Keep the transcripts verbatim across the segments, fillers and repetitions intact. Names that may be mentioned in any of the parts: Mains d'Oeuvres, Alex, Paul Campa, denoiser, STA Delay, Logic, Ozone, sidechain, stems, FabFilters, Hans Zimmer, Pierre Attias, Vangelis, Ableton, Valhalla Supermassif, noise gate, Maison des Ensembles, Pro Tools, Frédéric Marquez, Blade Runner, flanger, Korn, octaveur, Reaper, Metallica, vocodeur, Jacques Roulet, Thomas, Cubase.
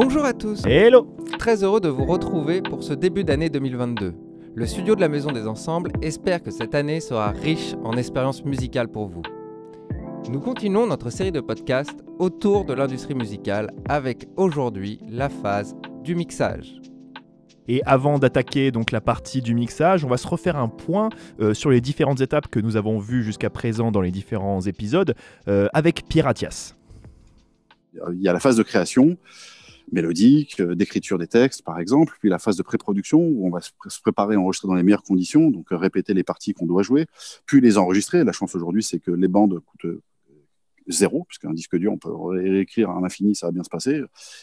Bonjour à tous. Hello. Très heureux de vous retrouver pour ce début d'année deux mille vingt-deux. Le studio de la Maison des Ensembles espère que cette année sera riche en expériences musicales pour vous. Nous continuons notre série de podcasts autour de l'industrie musicale avec aujourd'hui la phase du mixage. Et avant d'attaquer donc la partie du mixage, on va se refaire un point euh, sur les différentes étapes que nous avons vues jusqu'à présent dans les différents épisodes euh, avec Pierre Attias. Il y a la phase de création mélodique, euh, d'écriture des textes par exemple, puis la phase de pré-production où on va se, pré se préparer à enregistrer dans les meilleures conditions, donc euh, répéter les parties qu'on doit jouer, puis les enregistrer. La chance aujourd'hui, c'est que les bandes coûtent zéro, puisqu'un disque dur, on peut réécrire à l'infini, ça va bien se passer.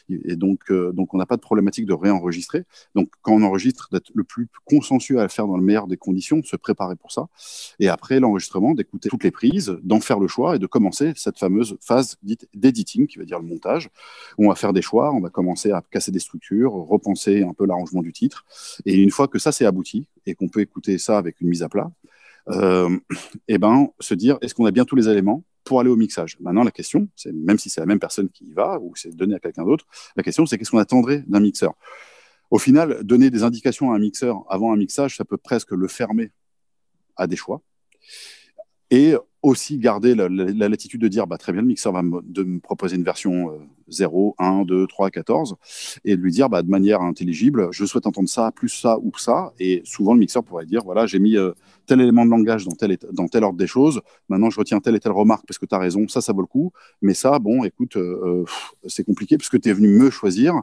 Et donc, euh, donc on n'a pas de problématique de réenregistrer. Donc, quand on enregistre, d'être le plus consensuel à le faire dans le meilleur des conditions, de se préparer pour ça. Et après l'enregistrement, d'écouter toutes les prises, d'en faire le choix et de commencer cette fameuse phase dite d'editing, qui veut dire le montage. On va faire des choix, on va commencer à casser des structures, repenser un peu l'arrangement du titre. Et une fois que ça, c'est abouti et qu'on peut écouter ça avec une mise à plat, euh, et ben, se dire, est-ce qu'on a bien tous les éléments pour aller au mixage? Maintenant, la question, c'est, même si c'est la même personne qui y va, ou c'est donné à quelqu'un d'autre, la question, c'est qu'est-ce qu'on attendrait d'un mixeur? Au final, donner des indications à un mixeur avant un mixage, ça peut presque le fermer à des choix. Et aussi garder la, la, la latitude de dire, bah, très bien, le mixeur va me, de me proposer une version zéro, un, deux, trois, quatorze, et de lui dire, bah, de manière intelligible, je souhaite entendre ça, plus ça ou ça. Et souvent, le mixeur pourrait dire, voilà, j'ai mis... Euh, tel élément de langage dans tel, dans tel ordre des choses, maintenant je retiens telle et telle remarque parce que tu as raison, ça, ça vaut le coup, mais ça, bon, écoute, euh, c'est compliqué parce que tu es venu me choisir,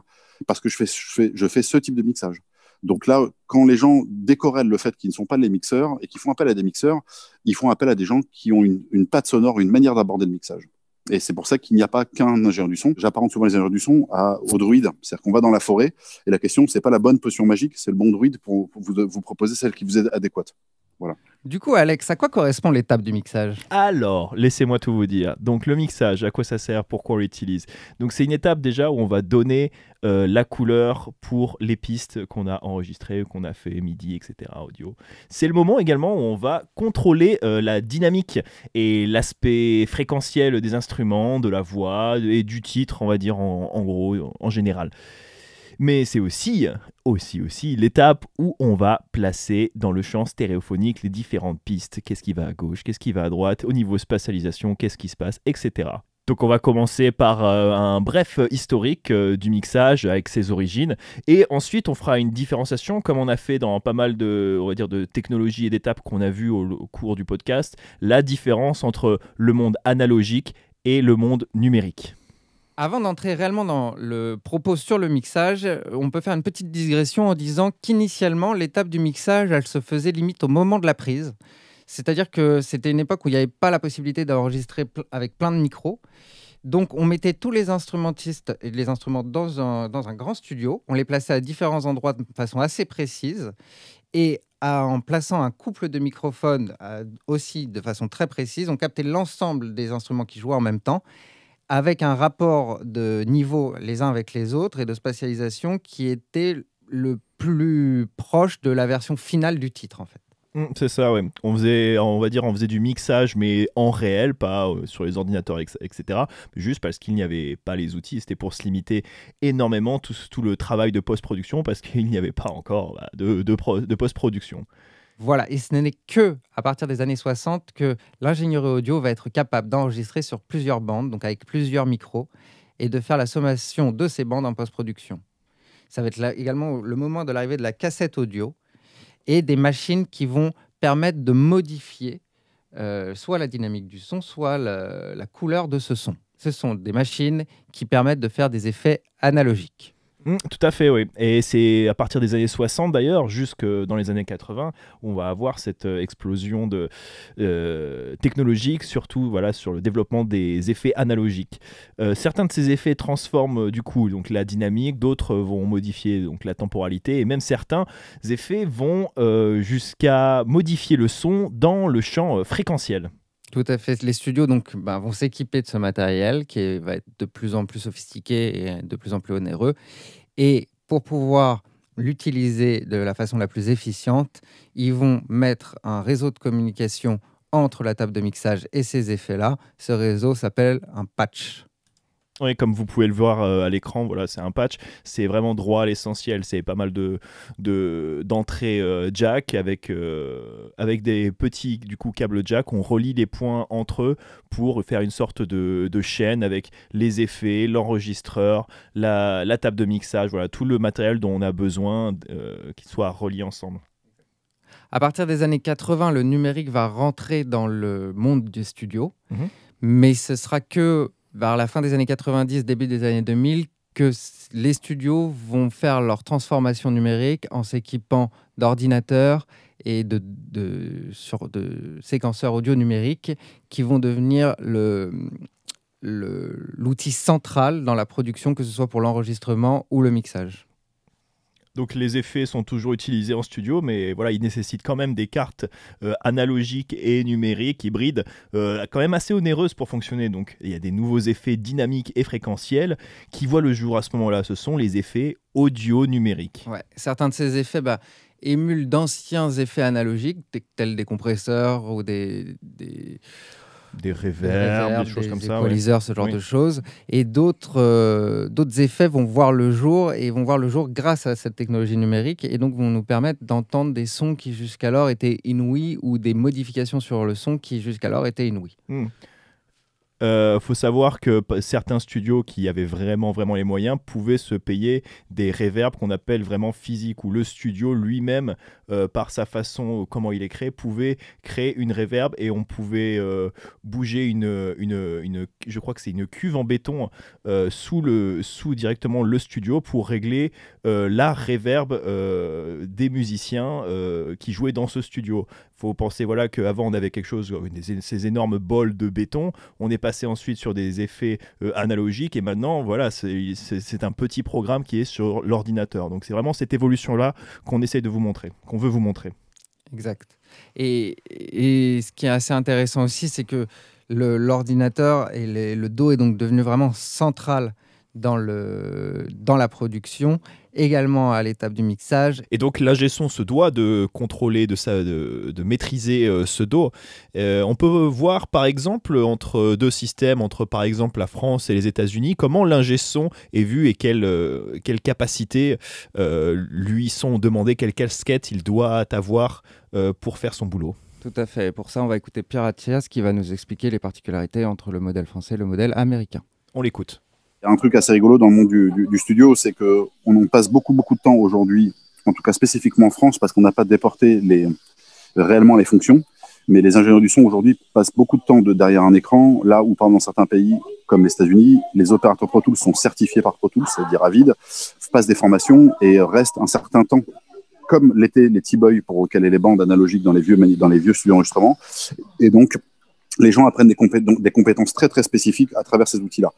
parce que je fais, je, fais, je fais ce type de mixage. Donc là, quand les gens décorrèlent le fait qu'ils ne sont pas les mixeurs et qu'ils font appel à des mixeurs, ils font appel à des gens qui ont une, une patte sonore, une manière d'aborder le mixage. Et c'est pour ça qu'il n'y a pas qu'un ingénieur du son. J'apparente souvent les ingénieurs du son à, aux druides. C'est-à-dire qu'on va dans la forêt et la question, c'est pas la bonne potion magique, c'est le bon druide pour, pour vous, vous proposer celle qui vous est adéquate. Voilà. Du coup, Alex, à quoi correspond l'étape du mixage? Alors, laissez-moi tout vous dire. Donc, le mixage, à quoi ça sert? Pourquoi on l'utilise? Donc, c'est une étape déjà où on va donner euh, la couleur pour les pistes qu'on a enregistrées, qu'on a fait midi, et cetera audio. C'est le moment également où on va contrôler euh, la dynamique et l'aspect fréquentiel des instruments, de la voix et du titre, on va dire en, en gros, en général. Mais c'est aussi, aussi, aussi l'étape où on va placer dans le champ stéréophonique les différentes pistes. Qu'est-ce qui va à gauche? Qu'est-ce qui va à droite? Au niveau spatialisation, qu'est-ce qui se passe? Etc. Donc on va commencer par euh, un bref historique euh, du mixage avec ses origines. Et ensuite, on fera une différenciation comme on a fait dans pas mal de, on va dire, de technologies et d'étapes qu'on a vues au, au cours du podcast. La différence entre le monde analogique et le monde numérique. Avant d'entrer réellement dans le propos sur le mixage, on peut faire une petite digression en disant qu'initialement, l'étape du mixage, elle se faisait limite au moment de la prise. C'est-à-dire que c'était une époque où il n'y avait pas la possibilité d'enregistrer avec plein de micros. Donc, on mettait tous les instrumentistes et les instruments dans un, dans un grand studio. On les plaçait à différents endroits de façon assez précise. Et à, en plaçant un couple de microphones euh, aussi de façon très précise, on captait l'ensemble des instruments qui jouaient en même temps, avec un rapport de niveau les uns avec les autres et de spatialisation qui était le plus proche de la version finale du titre, en fait. Mmh, c'est ça, ouais. On faisait, on va dire, on faisait du mixage, mais en réel, pas euh, sur les ordinateurs, et cetera. Juste parce qu'il n'y avait pas les outils. C'était pour se limiter énormément tout, tout le travail de post-production, parce qu'il n'y avait pas encore bah, de, de, pro, de post-production. Voilà, et ce n'est que à partir des années soixante que l'ingénierie audio va être capable d'enregistrer sur plusieurs bandes, donc avec plusieurs micros, et de faire la sommation de ces bandes en post-production. Ça va être là, également le moment de l'arrivée de la cassette audio et des machines qui vont permettre de modifier euh, soit la dynamique du son, soit la, la couleur de ce son. Ce sont des machines qui permettent de faire des effets analogiques. Mmh, tout à fait, oui. Et c'est à partir des années soixante d'ailleurs, jusque dans les années quatre-vingt, on va avoir cette explosion de, euh, technologique, surtout voilà, sur le développement des effets analogiques. Euh, certains de ces effets transforment du coup donc, la dynamique, d'autres vont modifier donc, la temporalité, et même certains effets vont euh, jusqu'à modifier le son dans le champ euh, fréquentiel. Tout à fait. Les studios donc, ben, vont s'équiper de ce matériel qui va être de plus en plus sophistiqué et de plus en plus onéreux. Et pour pouvoir l'utiliser de la façon la plus efficiente, ils vont mettre un réseau de communication entre la table de mixage et ces effets-là. Ce réseau s'appelle un patch. Oui, comme vous pouvez le voir euh, à l'écran, voilà, c'est un patch. C'est vraiment droit à l'essentiel. C'est pas mal de, de, d'entrées euh, jack avec, euh, avec des petits du coup, câbles jack. On relie les points entre eux pour faire une sorte de, de chaîne avec les effets, l'enregistreur, la, la table de mixage, voilà, tout le matériel dont on a besoin euh, qu'il soit relié ensemble. À partir des années quatre-vingt, le numérique va rentrer dans le monde des studios, mmh. mais ce sera que vers la fin des années quatre-vingt-dix, début des années deux mille, que les studios vont faire leur transformation numérique en s'équipant d'ordinateurs et de, de, sur, de séquenceurs audio numériques qui vont devenir le, le, l'outil central dans la production, que ce soit pour l'enregistrement ou le mixage. Donc les effets sont toujours utilisés en studio, mais voilà, ils nécessitent quand même des cartes euh, analogiques et numériques, hybrides, euh, quand même assez onéreuses pour fonctionner. Donc il y a des nouveaux effets dynamiques et fréquentiels qui voient le jour à ce moment-là. Ce sont les effets audio numériques. Ouais, certains de ces effets bah, émulent d'anciens effets analogiques, tels des compresseurs ou des... des... des réverbes, des, des choses des comme ça, équaliseurs, ouais. ce genre oui. de choses. Et d'autres euh, d'autres effets vont voir le jour et vont voir le jour grâce à cette technologie numérique et donc vont nous permettre d'entendre des sons qui jusqu'alors étaient inouïs ou des modifications sur le son qui jusqu'alors étaient inouïes. Mmh. Euh, faut savoir que certains studios qui avaient vraiment vraiment les moyens pouvaient se payer des reverbs qu'on appelle vraiment physiques, où le studio lui-même, euh, par sa façon comment il est créé, pouvait créer une reverb et on pouvait euh, bouger une, une, une, je crois que c'est une cuve en béton euh, sous, le, sous directement le studio pour régler euh, la reverb euh, des musiciens euh, qui jouaient dans ce studio. Faut penser voilà, qu'avant on avait quelque chose, ces énormes bols de béton, on est passé ensuite sur des effets euh, analogiques et maintenant voilà, c'est un petit programme qui est sur l'ordinateur. Donc c'est vraiment cette évolution là qu'on essaie de vous montrer, qu'on veut vous montrer. Exact. Et, et ce qui est assez intéressant aussi, c'est que l'ordinateur et les, le D A W est donc devenu vraiment central dans, le, dans la production, également à l'étape du mixage. Et donc l'ingé son se doit de contrôler, de, sa, de, de maîtriser euh, ce D A W. Euh, on peut voir par exemple entre deux systèmes, entre par exemple la France et les États-Unis, comment l'ingé son est vu et quelle, euh, quelle capacité euh, lui sont demandées, quelle casquette il doit avoir euh, pour faire son boulot. Tout à fait. Et pour ça, on va écouter Pierre Attias qui va nous expliquer les particularités entre le modèle français et le modèle américain. On l'écoute. Un truc assez rigolo dans le monde du, du, du studio, c'est qu'on en passe beaucoup, beaucoup de temps aujourd'hui, en tout cas spécifiquement en France, parce qu'on n'a pas déporté les, réellement les fonctions, mais les ingénieurs du son aujourd'hui passent beaucoup de temps de, derrière un écran, là où par exemple, dans certains pays comme les États-Unis, les opérateurs Pro Tools sont certifiés par Pro Tools, c'est-à-dire à vide, passent des formations et restent un certain temps, comme l'étaient les T-Boys pour recaler les bandes analogiques dans les vieux, dans les vieux studios d'enregistrement, et donc les gens apprennent des, compé des compétences très, très spécifiques à travers ces outils-là.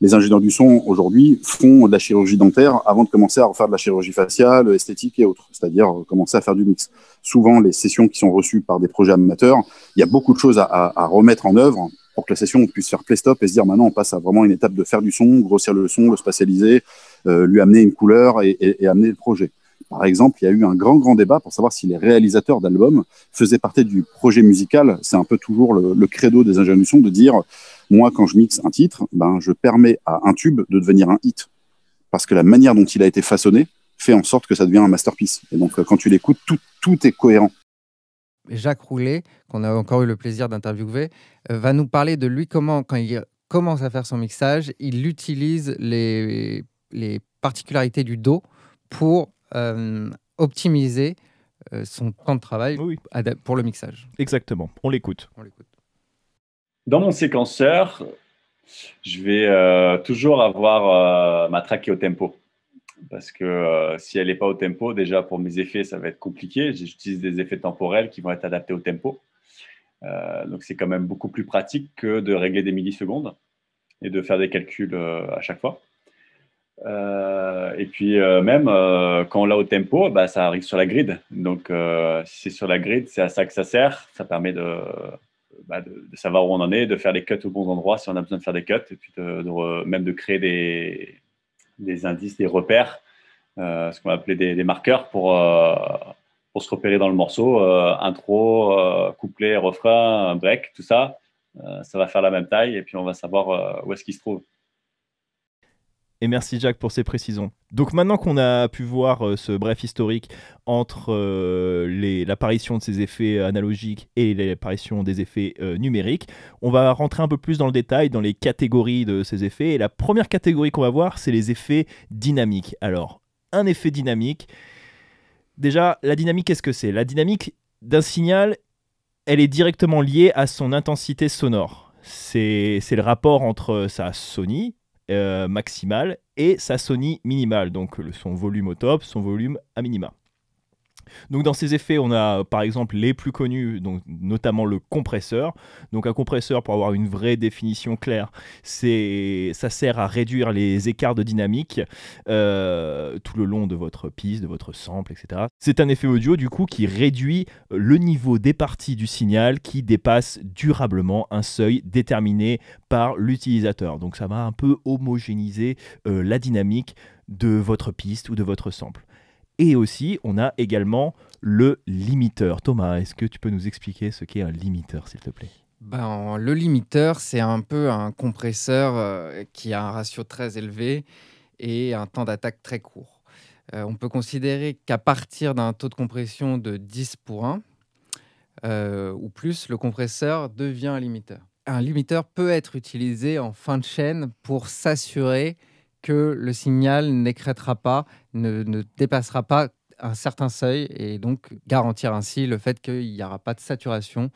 Les ingénieurs du son, aujourd'hui, font de la chirurgie dentaire avant de commencer à refaire de la chirurgie faciale, esthétique et autres, c'est-à-dire commencer à faire du mix. Souvent, les sessions qui sont reçues par des projets amateurs, il y a beaucoup de choses à, à, à remettre en œuvre pour que la session puisse faire play-stop et se dire maintenant, on passe à vraiment une étape de faire du son, grossir le son, le spatialiser, euh, lui amener une couleur et, et, et amener le projet. Par exemple, il y a eu un grand, grand débat pour savoir si les réalisateurs d'albums faisaient partie du projet musical. C'est un peu toujours le, le credo des ingénieurs du son de dire « Moi, quand je mixe un titre, ben, je permets à un tube de devenir un hit. » Parce que la manière dont il a été façonné fait en sorte que ça devient un masterpiece. Et donc, quand tu l'écoutes, tout, tout est cohérent. Jacques Roulet, qu'on a encore eu le plaisir d'interviewer, va nous parler de lui comment, quand il commence à faire son mixage, il utilise les, les particularités du D A W pour Euh, optimiser euh, son temps de travail oui. pour le mixage. Exactement, on l'écoute. Dans mon séquenceur, je vais euh, toujours avoir euh, ma track qui est au tempo. Parce que euh, si elle n'est pas au tempo, déjà pour mes effets, ça va être compliqué. J'utilise des effets temporels qui vont être adaptés au tempo. Euh, donc c'est quand même beaucoup plus pratique que de régler des millisecondes et de faire des calculs euh, à chaque fois. Euh, et puis euh, même euh, quand on l'a au tempo, bah, ça arrive sur la grid. Donc euh, si c'est sur la grid, c'est à ça que ça sert. Ça permet de, bah, de, de savoir où on en est, de faire les cuts aux bons endroits si on a besoin de faire des cuts, et puis de, de, même de créer des, des indices, des repères, euh, ce qu'on va appeler des, des marqueurs pour, euh, pour se repérer dans le morceau. Euh, intro, euh, couplet, refrain, break, tout ça, euh, ça va faire la même taille et puis on va savoir euh, où est-ce qu'il se trouve. Et merci Jacques pour ces précisions. Donc maintenant qu'on a pu voir euh, ce bref historique entre euh, l'apparition de ces effets analogiques et l'apparition des effets euh, numériques, on va rentrer un peu plus dans le détail, dans les catégories de ces effets. Et la première catégorie qu'on va voir, c'est les effets dynamiques. Alors, un effet dynamique... Déjà, la dynamique, qu'est-ce que c'est? La dynamique d'un signal, elle est directement liée à son intensité sonore. C'est le rapport entre sa sonie euh, maximale et sa sonie minimale, donc son volume au top, son volume à minima. Donc dans ces effets, on a par exemple les plus connus, donc notamment le compresseur. Donc un compresseur, pour avoir une vraie définition claire, ça sert à réduire les écarts de dynamique euh, tout le long de votre piste, de votre sample, et cetera. C'est un effet audio du coup qui réduit le niveau des parties du signal qui dépassent durablement un seuil déterminé par l'utilisateur. Donc ça va un peu homogénéiser euh, la dynamique de votre piste ou de votre sample. Et aussi, on a également le limiteur. Thomas, est-ce que tu peux nous expliquer ce qu'est un limiteur, s'il te plaît? Ben, le limiteur, c'est un peu un compresseur euh, qui a un ratio très élevé et un temps d'attaque très court. Euh, on peut considérer qu'à partir d'un taux de compression de dix pour un euh, ou plus, le compresseur devient un limiteur. Un limiteur peut être utilisé en fin de chaîne pour s'assurer que le signal n'écrêtera pas, ne, ne dépassera pas un certain seuil et donc garantir ainsi le fait qu'il n'y aura pas de saturation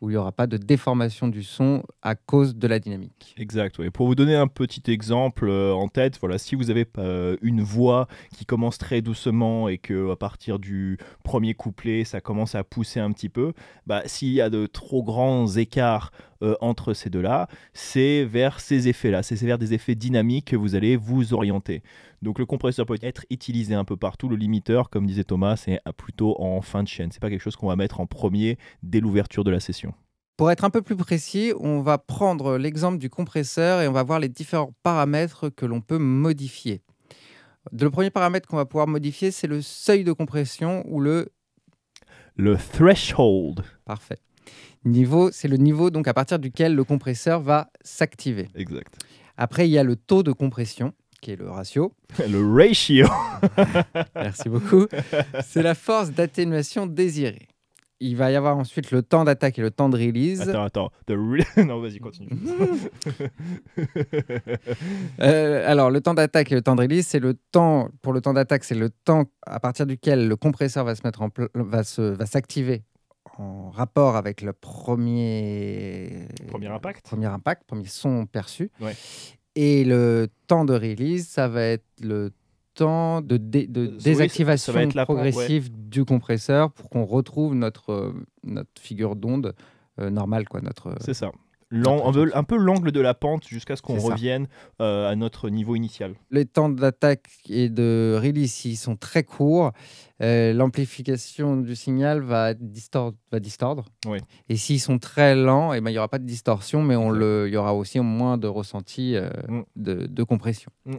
où il n'y aura pas de déformation du son à cause de la dynamique. Exact. Ouais. Pour vous donner un petit exemple euh, en tête, voilà, si vous avez euh, une voix qui commence très doucement et qu'à partir du premier couplet, ça commence à pousser un petit peu, bah, s'il y a de trop grands écarts euh, entre ces deux-là, c'est vers ces effets-là, c'est vers des effets dynamiques que vous allez vous orienter. Donc le compresseur peut être utilisé un peu partout. Le limiteur, comme disait Thomas, c'est plutôt en fin de chaîne. C'est pas quelque chose qu'on va mettre en premier dès l'ouverture de la session. Pour être un peu plus précis, on va prendre l'exemple du compresseur et on va voir les différents paramètres que l'on peut modifier. Le premier paramètre qu'on va pouvoir modifier, c'est le seuil de compression ou le... Le threshold. Parfait. Niveau, c'est le niveau donc à partir duquel le compresseur va s'activer. Exact. Après, il y a le taux de compression, qui est le ratio. Le ratio. Merci beaucoup. C'est la force d'atténuation désirée. Il va y avoir ensuite le temps d'attaque et le temps de release. Attends, attends. The re... non, vas-y, continue. euh, alors, le temps d'attaque et le temps de release, c'est le temps... Pour le temps d'attaque, c'est le temps à partir duquel le compresseur va se mettre en pl... va se... va s'activer en rapport avec le premier... Premier impact. Premier impact, premier son perçu. Ouais. Et le temps de release, ça va être le temps de, dé de oui, désactivation ça, ça progressive pompe, ouais. du compresseur pour qu'on retrouve notre, euh, notre figure d'onde euh, normale. Euh, C'est ça. Notre un peu l'angle de la pente jusqu'à ce qu'on revienne euh, à notre niveau initial. Les temps d'attaque et de release, ils sont très courts. Euh, L'amplification du signal va, distord va distordre. Oui. Et s'ils sont très lents, eh ben, il n'y aura pas de distorsion, mais on le, il y aura aussi moins de ressenti euh, mm. de, de compression. Mm.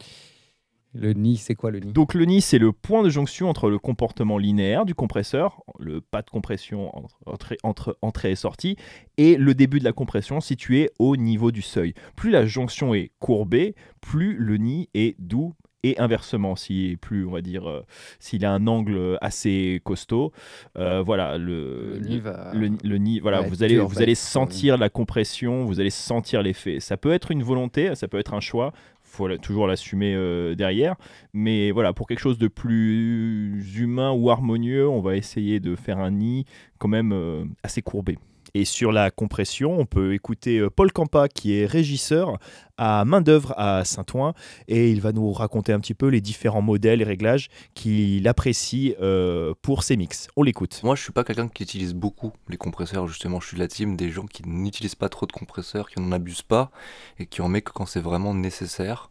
Le nid, c'est quoi le nid? Donc le nid, c'est le point de jonction entre le comportement linéaire du compresseur, le pas de compression entre, entre, entre entrée et sortie, et le début de la compression situé au niveau du seuil. Plus la jonction est courbée, plus le nid est doux, et inversement, si plus on va dire, euh, s'il a un angle assez costaud, euh, voilà le, le nid, va, le, le nid voilà, vous allez, dur, vous allez sentir la compression, vous allez sentir l'effet. Ça peut être une volonté, ça peut être un choix. Faut toujours l'assumer euh, derrière, mais voilà, pour quelque chose de plus humain ou harmonieux, on va essayer de faire un nid quand même euh, assez courbé. Et sur la compression, on peut écouter Paul Campa, qui est régisseur à Mains d'Oeuvres à Saint-Ouen, et il va nous raconter un petit peu les différents modèles et réglages qu'il apprécie euh, pour ses mix. On l'écoute. Moi, je suis pas quelqu'un qui utilise beaucoup les compresseurs, justement. Je suis de la team des gens qui n'utilisent pas trop de compresseurs, qui n'en abusent pas, et qui en met que quand c'est vraiment nécessaire.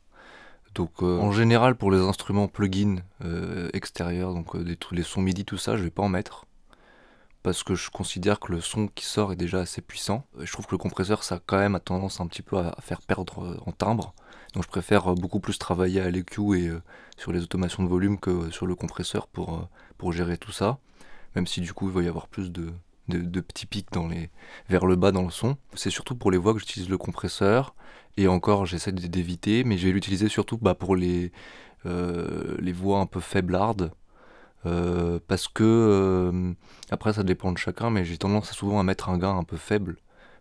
Donc euh, en général, pour les instruments plug-in euh, extérieurs, donc euh, des trucs, les sons midi, tout ça, je vais pas en mettre, parce que je considère que le son qui sort est déjà assez puissant. Je trouve que le compresseur, ça a quand même a tendance un petit peu à faire perdre en timbre. Donc je préfère beaucoup plus travailler à l'E Q et sur les automations de volume que sur le compresseur pour, pour gérer tout ça. Même si du coup, il va y avoir plus de, de, de petits pics dans les, vers le bas dans le son. C'est surtout pour les voix que j'utilise le compresseur, et encore j'essaie d'éviter, mais je vais l'utiliser surtout bah, pour les, euh, les voix un peu faiblardes, euh, parce que, euh, après ça dépend de chacun, mais j'ai tendance souvent à mettre un gain un peu faible,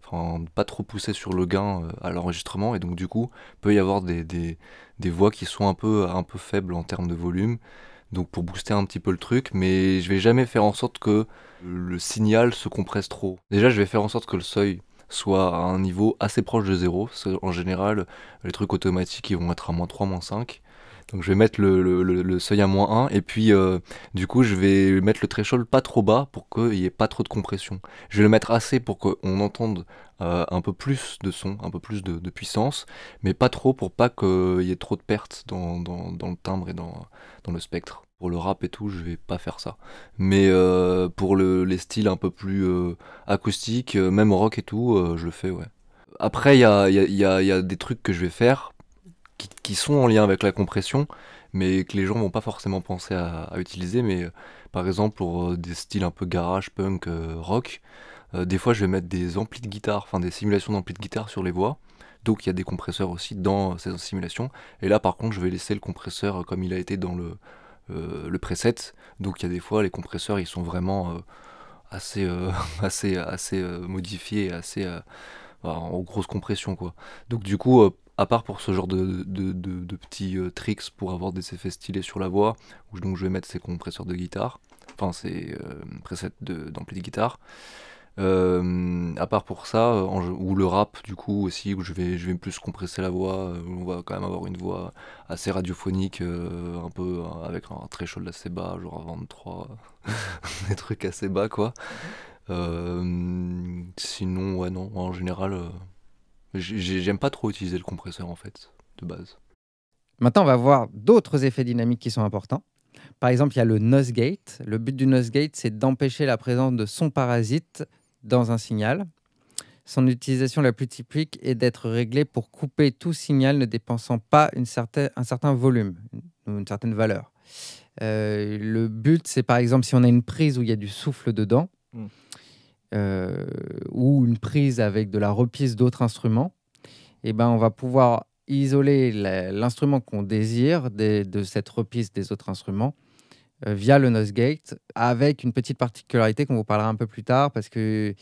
enfin pas trop pousser sur le gain à l'enregistrement, et donc du coup peut y avoir des, des, des voix qui sont un peu, un peu faibles en termes de volume, donc pour booster un petit peu le truc, mais je vais jamais faire en sorte que le signal se compresse trop. Déjà je vais faire en sorte que le seuil soit à un niveau assez proche de zéro, parce qu'en général les trucs automatiques ils vont être à moins trois, moins cinq, donc je vais mettre le, le, le, le seuil à moins un, et puis euh, du coup je vais mettre le threshold pas trop bas pour qu'il n'y ait pas trop de compression. Je vais le mettre assez pour qu'on entende euh, un peu plus de son, un peu plus de, de puissance, mais pas trop pour pas qu'il y ait trop de pertes dans, dans, dans le timbre et dans, dans le spectre. Pour le rap et tout, je vais pas faire ça. Mais euh, pour le, les styles un peu plus euh, acoustiques, euh, même rock et tout, euh, je le fais, ouais. Après, il y a, y, a, y, a, y a des trucs que je vais faire qui, qui sont en lien avec la compression, mais que les gens vont pas forcément penser à, à utiliser. Mais euh, par exemple, pour euh, des styles un peu garage, punk, euh, rock, euh, des fois je vais mettre des amplis de guitare, enfin des simulations d'amplis de guitare sur les voix. Donc il y a des compresseurs aussi dans ces simulations. Et là, par contre, je vais laisser le compresseur comme il a été dans le... Euh, le preset, donc il y a des fois les compresseurs ils sont vraiment euh, assez euh, assez assez euh, modifiés, assez euh, en grosse compression quoi. Donc du coup euh, à part pour ce genre de, de, de, de petits euh, tricks pour avoir des effets stylés sur la voix, où donc je vais mettre ces compresseurs de guitare, enfin ces euh, presets d'ampli de, de guitare, euh, à part pour ça, euh, en, ou le rap du coup aussi, où je vais, je vais plus compresser la voix, où on va quand même avoir une voix assez radiophonique, euh, un peu euh, avec un threshold assez bas, genre à vingt-trois, des trucs assez bas quoi. Euh, sinon, ouais non, en général, euh, j'aime pas trop utiliser le compresseur en fait, de base. Maintenant on va voir d'autres effets dynamiques qui sont importants. Par exemple, il y a le noise gate. Le but du noise gate, c'est d'empêcher la présence de sons parasites dans un signal. Son utilisation la plus typique est d'être réglée pour couper tout signal ne dépensant pas une certaine, un certain volume ou une certaine valeur. Euh, le but, c'est par exemple si on a une prise où il y a du souffle dedans, mmh. euh, ou une prise avec de la reprise d'autres instruments, eh ben, on va pouvoir isoler l'instrument qu'on désire des, de cette reprise des autres instruments euh, via le noise gate, avec une petite particularité qu'on vous parlera un peu plus tard, parce que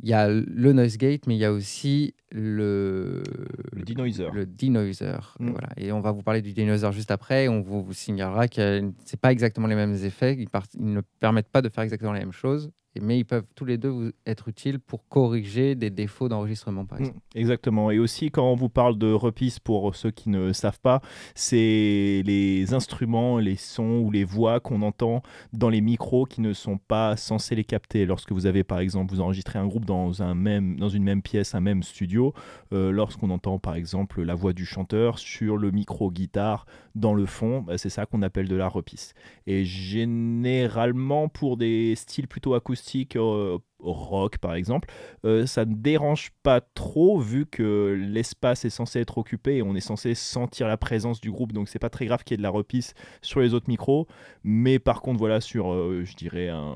il y a le noise gate, mais il y a aussi le, le denoiser. Le denoiser, mmh. voilà. Et on va vous parler du denoiser juste après. On vous, vous signalera que ce n'est pas exactement les mêmes effets. Ils, part, ils ne permettent pas de faire exactement les mêmes choses, mais ils peuvent tous les deux vous être utiles pour corriger des défauts d'enregistrement, par exemple. Mmh, exactement. Et aussi, quand on vous parle de reprise, pour ceux qui ne savent pas, c'est les instruments, les sons ou les voix qu'on entend dans les micros qui ne sont pas censés les capter. Lorsque vous avez, par exemple, vous enregistrez un groupe dans, un même, dans une même pièce, un même studio, euh, lorsqu'on entend, par exemple, la voix du chanteur sur le micro-guitare dans le fond, bah, c'est ça qu'on appelle de la reprise. Et généralement, pour des styles plutôt acoustiques, Euh, rock par exemple, euh, ça ne dérange pas trop vu que l'espace est censé être occupé et on est censé sentir la présence du groupe, donc c'est pas très grave qu'il y ait de la repisse sur les autres micros. Mais par contre voilà, sur euh, je dirais un...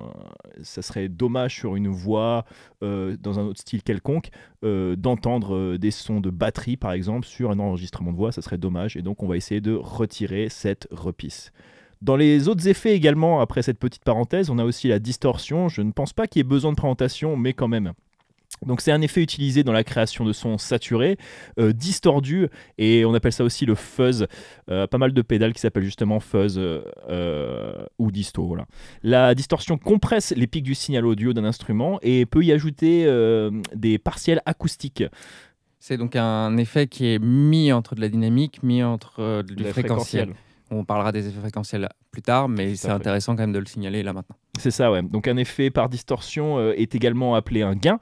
ça serait dommage sur une voix euh, dans un autre style quelconque euh, d'entendre euh, des sons de batterie par exemple sur un enregistrement de voix, ça serait dommage, et donc on va essayer de retirer cette repisse. Dans les autres effets également, après cette petite parenthèse, on a aussi la distorsion. Je ne pense pas qu'il y ait besoin de présentation, mais quand même. Donc c'est un effet utilisé dans la création de sons saturés, euh, distordus, et on appelle ça aussi le fuzz. Euh, pas mal de pédales qui s'appellent justement fuzz euh, ou disto. Voilà. La distorsion compresse les pics du signal audio d'un instrument et peut y ajouter euh, des partiels acoustiques. C'est donc un effet qui est mis entre de la dynamique, mis entre euh, du fréquentiel. fréquentiel. On parlera des effets fréquentiels plus tard, mais c'est intéressant quand même de le signaler là maintenant. C'est ça, ouais. Donc un effet par distorsion euh, est également appelé un gain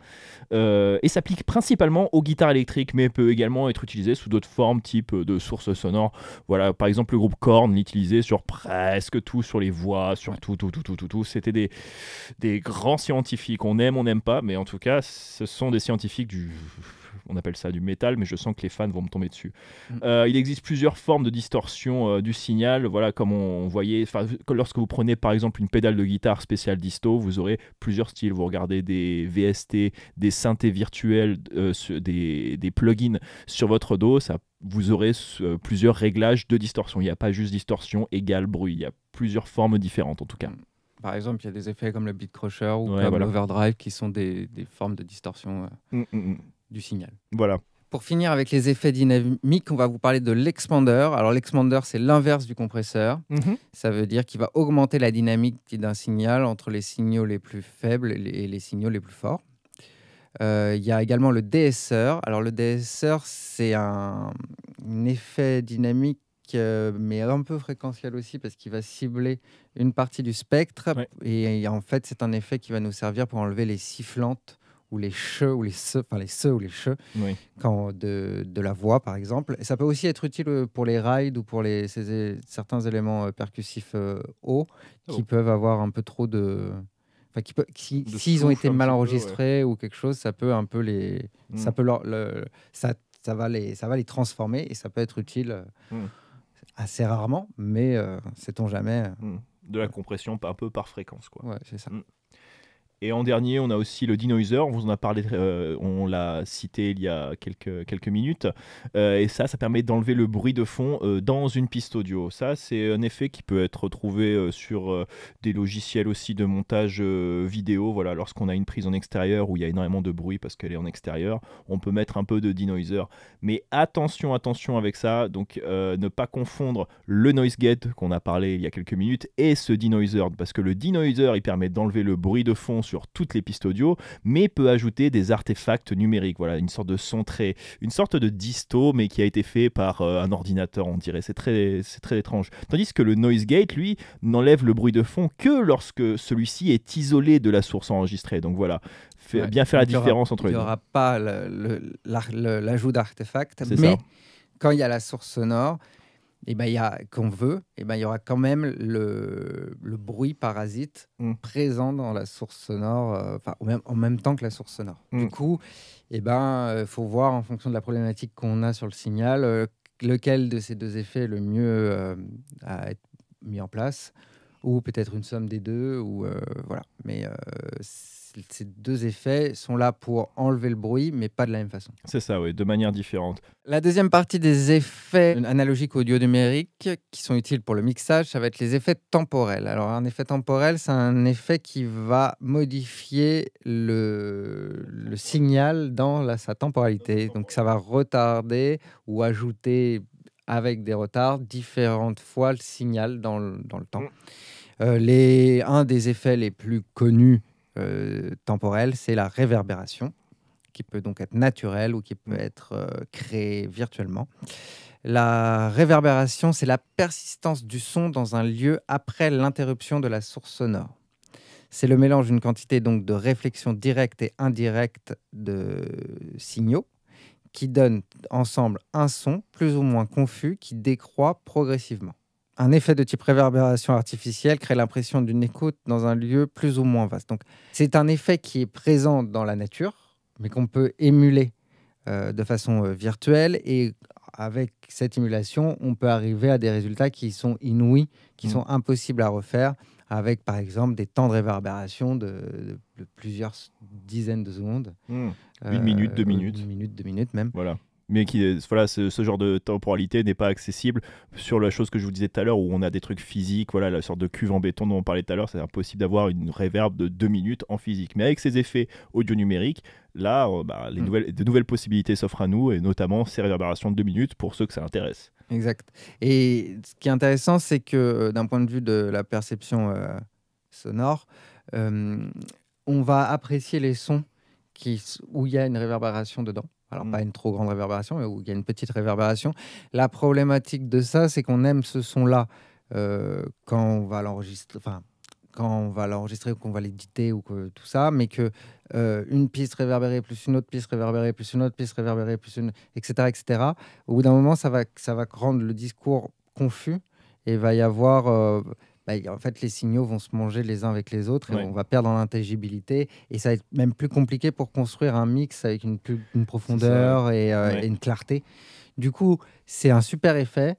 euh, et s'applique principalement aux guitares électriques, mais peut également être utilisé sous d'autres formes, type de sources sonores. Voilà, par exemple le groupe Korn l'utilisait sur presque tout, sur les voix, sur ouais. tout, tout, tout, tout, tout, tout. C'était des, des grands scientifiques. On aime, on n'aime pas, mais en tout cas, ce sont des scientifiques du... on appelle ça du métal, mais je sens que les fans vont me tomber dessus. Mmh. Euh, il existe plusieurs formes de distorsion euh, du signal, voilà, comme on, on voyait, lorsque vous prenez par exemple une pédale de guitare spécial disto, vous aurez plusieurs styles. Vous regardez des V S T, des synthés virtuels, euh, des, des plugins sur votre dos, ça, vous aurez euh, plusieurs réglages de distorsion. Il n'y a pas juste distorsion égale bruit, il y a plusieurs formes différentes en tout cas. Par exemple, il y a des effets comme le Beat Crusher ou ouais, comme l'Overdrive voilà. qui sont des, des formes de distorsion euh, mm, mm, mm. du signal. Voilà. Pour finir avec les effets dynamiques, on va vous parler de l'expander. Alors l'expander, c'est l'inverse du compresseur. Mm-hmm. Ça veut dire qu'il va augmenter la dynamique d'un signal entre les signaux les plus faibles et les, les signaux les plus forts. Euh, il y a également le D S R. Alors le D S R, c'est un, un effet dynamique Euh, mais un peu fréquentiel aussi parce qu'il va cibler une partie du spectre ouais. et, et en fait c'est un effet qui va nous servir pour enlever les sifflantes ou les cheux ou les se, enfin les se ou les cheux oui. quand de, de la voix par exemple, et ça peut aussi être utile pour les rides ou pour les, ces, certains éléments percussifs euh, hauts qui oh. peuvent avoir un peu trop de enfin qui peut, qui, de s'ils ont été mal enregistrés peu, ouais. ou quelque chose, ça peut un peu les mmh. ça peut leur, le, ça, ça, va les, ça va les transformer et ça peut être utile mmh. assez rarement, mais euh, sait-on jamais. Euh... De la compression un peu par fréquence, quoi. Ouais, c'est ça. Et en dernier, on a aussi le denoiser. On vous en a parlé, euh, on l'a cité il y a quelques, quelques minutes. Euh, et ça, ça permet d'enlever le bruit de fond euh, dans une piste audio. Ça, c'est un effet qui peut être retrouvé euh, sur euh, des logiciels aussi de montage euh, vidéo. Voilà, lorsqu'on a une prise en extérieur où il y a énormément de bruit parce qu'elle est en extérieur, on peut mettre un peu de denoiser. Mais attention, attention avec ça. Donc, euh, ne pas confondre le noise gate qu'on a parlé il y a quelques minutes et ce denoiser. Parce que le denoiser, il permet d'enlever le bruit de fond sur sur toutes les pistes audio, mais peut ajouter des artefacts numériques, voilà, une sorte de son très, une sorte de disto, mais qui a été fait par euh, un ordinateur, on dirait. C'est très, c'est très étrange. Tandis que le noise gate, lui, n'enlève le bruit de fond que lorsque celui-ci est isolé de la source enregistrée. Donc voilà, fait, ouais, bien faire la différence aura, entre les deux. Il n'y aura pas l'ajout d'artefacts, mais ça. Quand il y a la source sonore, et eh ben, y a qu'on veut, et eh ben, y aura quand même le, le bruit parasite mm. présent dans la source sonore, euh, enfin, même, en même temps que la source sonore. Mm. Du coup, et eh ben, euh, faut voir en fonction de la problématique qu'on a sur le signal, euh, lequel de ces deux effets est le mieux euh, à être mis en place, ou peut-être une somme des deux, ou euh, voilà. Mais euh, ces deux effets sont là pour enlever le bruit, mais pas de la même façon. C'est ça, oui, de manière différente. La deuxième partie des effets analogiques audio-numériques qui sont utiles pour le mixage, ça va être les effets temporels. Alors, un effet temporel, c'est un effet qui va modifier le, le signal dans la, sa temporalité. Donc, ça va retarder ou ajouter avec des retards différentes fois le signal dans le, dans le temps. Euh, les, un des effets les plus connus Euh, temporelle, c'est la réverbération, qui peut donc être naturelle ou qui peut être euh, créée virtuellement. La réverbération, c'est la persistance du son dans un lieu après l'interruption de la source sonore. C'est le mélange d'une quantité donc de réflexion directe et indirecte de signaux qui donnent ensemble un son plus ou moins confus qui décroît progressivement. Un effet de type réverbération artificielle crée l'impression d'une écoute dans un lieu plus ou moins vaste. Donc, c'est un effet qui est présent dans la nature, mais qu'on peut émuler euh, de façon euh, virtuelle. Et avec cette émulation, on peut arriver à des résultats qui sont inouïs, qui mmh. sont impossibles à refaire, avec par exemple des temps de réverbération de, de, de plusieurs dizaines de secondes. Mmh. Une euh, minute, deux minutes. Une minute, deux minutes même. Voilà. Mais qui, voilà, ce, ce genre de temporalité n'est pas accessible sur la chose que je vous disais tout à l'heure où on a des trucs physiques, voilà, la sorte de cuve en béton dont on parlait tout à l'heure, c'est impossible d'avoir une réverb de deux minutes en physique. Mais avec ces effets audio-numériques, là, bah, les mmh. nouvelles, de nouvelles possibilités s'offrent à nous, et notamment ces réverbérations de deux minutes pour ceux que ça intéresse. Exact. Et ce qui est intéressant, c'est que d'un point de vue de la perception euh, sonore, euh, on va apprécier les sons qui, où il y a une réverbération dedans. Alors, pas une trop grande réverbération, mais où il y a une petite réverbération. La problématique de ça, c'est qu'on aime ce son-là euh, quand on va l'enregistrer, enfin, quand on va l'enregistrer ou qu'on va l'éditer ou que, tout ça, mais que euh, une piste réverbérée plus une autre piste réverbérée plus une autre piste réverbérée plus une, et cetera, et cetera. Au bout d'un moment, ça va, ça va rendre le discours confus et va y avoir. Euh, Bah, en fait, les signaux vont se manger les uns avec les autres et ouais. on va perdre en intelligibilité. Et ça va être même plus compliqué pour construire un mix avec une, plus, une profondeur et, euh, ouais. et une clarté. Du coup, c'est un super effet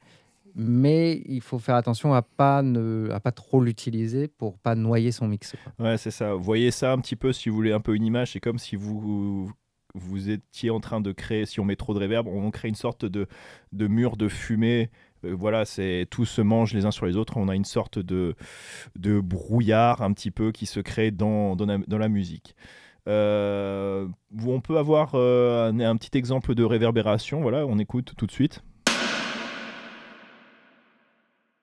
mais il faut faire attention à pas ne à pas trop l'utiliser pour pas noyer son mix. Ouais, c'est ça. Voyez ça un petit peu si vous voulez un peu une image. C'est comme si vous vous étiez en train de créer, si on met trop de reverb, on crée une sorte de, de mur de fumée. Euh, voilà, tout se mange les uns sur les autres. On a une sorte de, de brouillard un petit peu qui se crée dans, dans, la, dans la musique. Euh, on peut avoir euh, un, un petit exemple de réverbération. Voilà, on écoute tout de suite.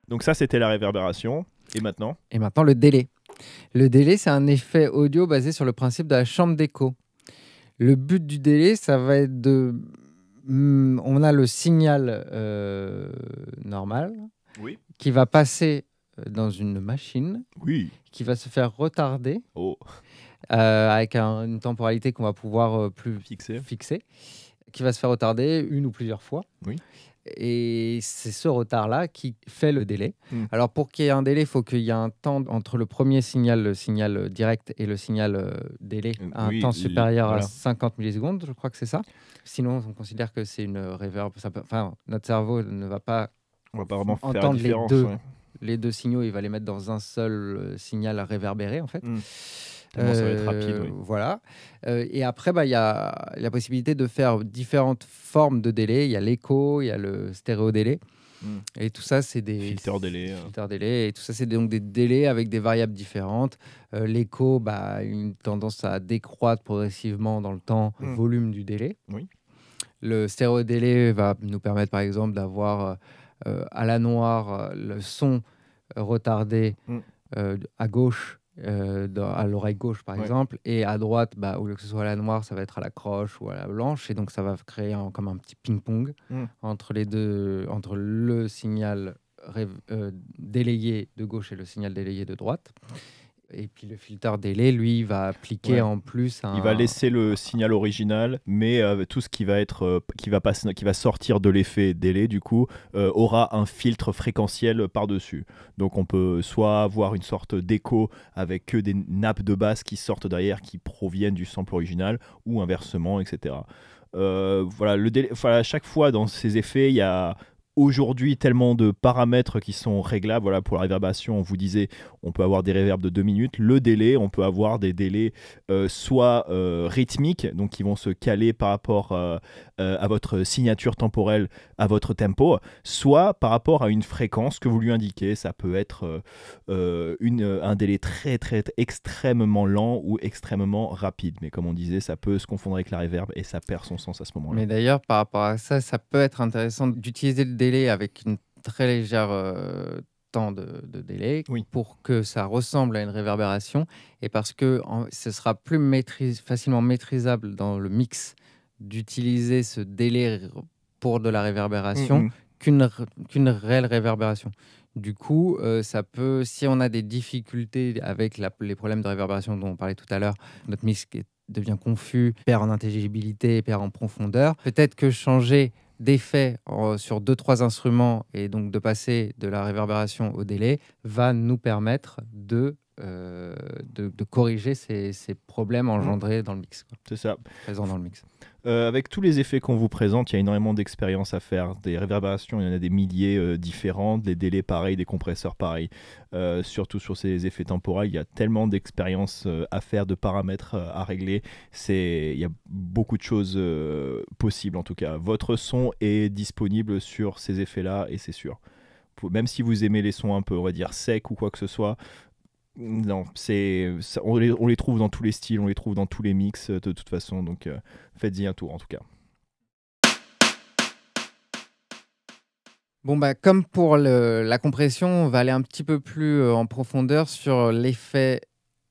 Donc ça, c'était la réverbération. Et maintenant? Et maintenant, le délai. Le délai, c'est un effet audio basé sur le principe de la chambre d'écho. Le but du délai, ça va être de... On a le signal euh, normal, oui, qui va passer dans une machine, oui, qui va se faire retarder, oh, euh, avec un, une temporalité qu'on va pouvoir euh, plus fixer. fixer, qui va se faire retarder une ou plusieurs fois. Oui. Et c'est ce retard-là qui fait le délai. Mmh. Alors, pour qu'il y ait un délai, il faut qu'il y ait un temps entre le premier signal, le signal direct, et le signal euh, délai, un oui, temps supérieur voilà. à cinquante millisecondes, je crois que c'est ça. Sinon, on considère que c'est une reverb. Ça peut... Enfin, notre cerveau ne va pas, on va pas vraiment entendre faire la différence, les, deux, ouais. les deux signaux, il va les mettre dans un seul signal à réverbérer, en fait. Mmh. Euh, ça va être rapide, oui. Voilà. Euh, et après, bah, y a la possibilité de faire différentes formes de délai. Il y a l'écho, il y a le stéréo-délai. Mmh. Et tout ça, c'est des... Filters délai. Filters délai. Et tout ça, c'est donc des délais avec des variables différentes. Euh, l'écho, bah, une tendance à décroître progressivement dans le temps, mmh, volume du délai. Oui. Le stéréo-délai va nous permettre, par exemple, d'avoir euh, à la noire le son retardé, mmh, euh, à gauche, Euh, dans, à l'oreille gauche par ouais. exemple, et à droite, bah, au lieu que ce soit à la noire, ça va être à la croche ou à la blanche, et donc ça va créer un, comme un petit ping-pong, mm, entre les deux, entre le signal euh, délayé de gauche et le signal délayé de droite. Et puis le filtre délai, lui, va appliquer, ouais, en plus un... Il va laisser le signal original, mais euh, tout ce qui va, être, euh, qui va, passer, qui va sortir de l'effet délai, du coup, euh, aura un filtre fréquentiel par-dessus. Donc on peut soit avoir une sorte d'écho avec que des nappes de basse qui sortent derrière, qui proviennent du sample original, ou inversement, et cetera. Euh, voilà, le délai, enfin, à chaque fois, dans ces effets, il y a... Aujourd'hui, tellement de paramètres qui sont réglables. Voilà, pour la réverbation, on vous disait, on peut avoir des réverbes de deux minutes. Le délai, on peut avoir des délais euh, soit euh, rythmiques, donc qui vont se caler par rapport euh, euh, à votre signature temporelle, à votre tempo, soit par rapport à une fréquence que vous lui indiquez. Ça peut être euh, une, un délai très, très, très extrêmement lent ou extrêmement rapide. Mais comme on disait, ça peut se confondre avec la réverb et ça perd son sens à ce moment-là. Mais d'ailleurs, par rapport à ça, ça peut être intéressant d'utiliser le délai avec une très légère euh, temps de, de délai, oui, pour que ça ressemble à une réverbération, et parce que en, ce sera plus maîtrise, facilement maîtrisable dans le mix d'utiliser ce délai pour de la réverbération, mm-hmm, qu'une qu'une réelle réverbération. Du coup, euh, ça peut, si on a des difficultés avec la, les problèmes de réverbération dont on parlait tout à l'heure, notre mix devient confus, perd en intelligibilité, perd en profondeur. Peut-être que changer d'effet sur deux, trois instruments, et donc de passer de la réverbération au délai, va nous permettre de, euh, de, de corriger ces, ces problèmes engendrés dans le mix. C'est ça. Présents dans le mix. Euh, avec tous les effets qu'on vous présente, il y a énormément d'expériences à faire. Des réverbérations, il y en a des milliers euh, différentes, des délais pareils, des compresseurs pareils. Euh, surtout sur ces effets temporels, il y a tellement d'expériences euh, à faire, de paramètres euh, à régler. Il y a beaucoup de choses euh, possibles en tout cas. Votre son est disponible sur ces effets-là et c'est sûr. Même si vous aimez les sons un peu, on va dire, secs ou quoi que ce soit, non, c'est, on les, on les trouve dans tous les styles, on les trouve dans tous les mix de, de toute façon, donc euh, faites-y un tour en tout cas. Bon, bah, comme pour le, la compression, on va aller un petit peu plus en profondeur sur l'effet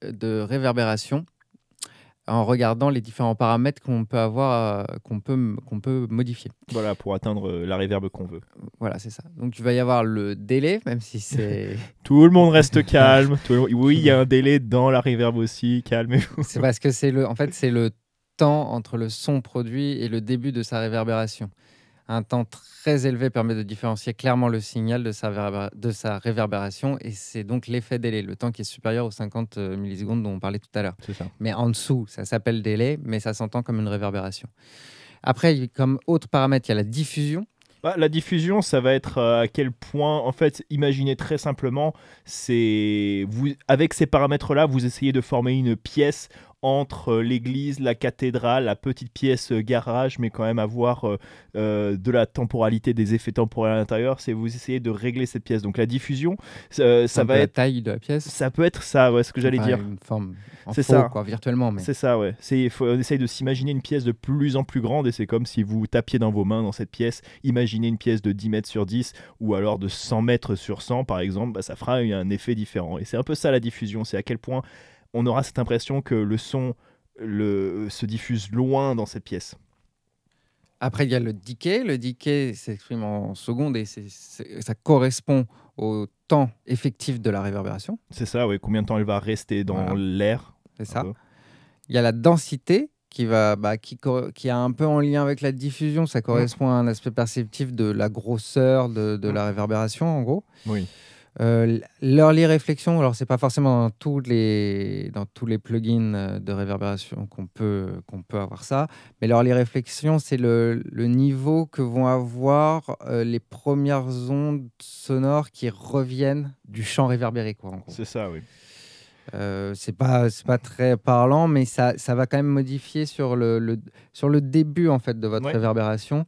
de réverbération en regardant les différents paramètres qu'on peut avoir, qu'on peut, qu'on peut modifier. Voilà, pour atteindre la réverbe qu'on veut. Voilà, c'est ça. Donc, il va y avoir le délai, même si c'est... Tout le monde reste calme. Tout le... Oui, il y a un délai dans la réverbe aussi. Calmez-vous. C'est parce que c'est le... En fait, c'est le temps entre le son produit et le début de sa réverbération. Un temps très élevé permet de différencier clairement le signal de sa, réverbér... de sa réverbération, et c'est donc l'effet délai, le temps qui est supérieur aux cinquante millisecondes dont on parlait tout à l'heure. Mais en dessous, ça s'appelle délai, mais ça s'entend comme une réverbération. Après, comme autre paramètre, il y a la diffusion. Bah, la diffusion, ça va être à quel point, en fait, imaginez très simplement, c'est vous, avec ces paramètres-là, vous essayez de former une pièce entre l'église, la cathédrale, la petite pièce garage, mais quand même avoir euh, euh, de la temporalité, des effets temporels à l'intérieur. C'est vous essayez de régler cette pièce. Donc la diffusion, euh, ça va être la taille de la pièce. Ça peut être ça, ouais, ce que j'allais dire. Une forme, c'est ça, quoi, virtuellement. Mais... c'est ça, ouais. C'est, faut, on essaye de s'imaginer une pièce de plus en plus grande, et c'est comme si vous tapiez dans vos mains dans cette pièce. Imaginez une pièce de dix mètres sur dix ou alors de cent mètres sur cent, par exemple. Bah, ça fera un effet différent. Et c'est un peu ça la diffusion. C'est à quel point on aura cette impression que le son le, se diffuse loin dans cette pièce. Après, il y a le decay. Le decay s'exprime en secondes et c'est, c'est, ça correspond au temps effectif de la réverbération. C'est ça, oui. Combien de temps elle va rester dans voilà. l'air. C'est ça. Peu. Il y a la densité qui, va, bah, qui, qui est un peu en lien avec la diffusion. Ça correspond mmh. à un aspect perceptif de la grosseur de, de mmh. la réverbération, en gros. Oui. Euh, l'early réflexion, alors c'est pas forcément dans tous les, dans tous les plugins de réverbération qu'on peut, qu'on peut avoir ça, mais l'early réflexion, c'est le, le niveau que vont avoir euh, les premières ondes sonores qui reviennent du champ réverbéré, quoi, en gros. C'est ça, oui. Euh, c'est pas, c'est pas très parlant, mais ça, ça va quand même modifier sur le, le, sur le début, en fait, de votre ouais. réverbération.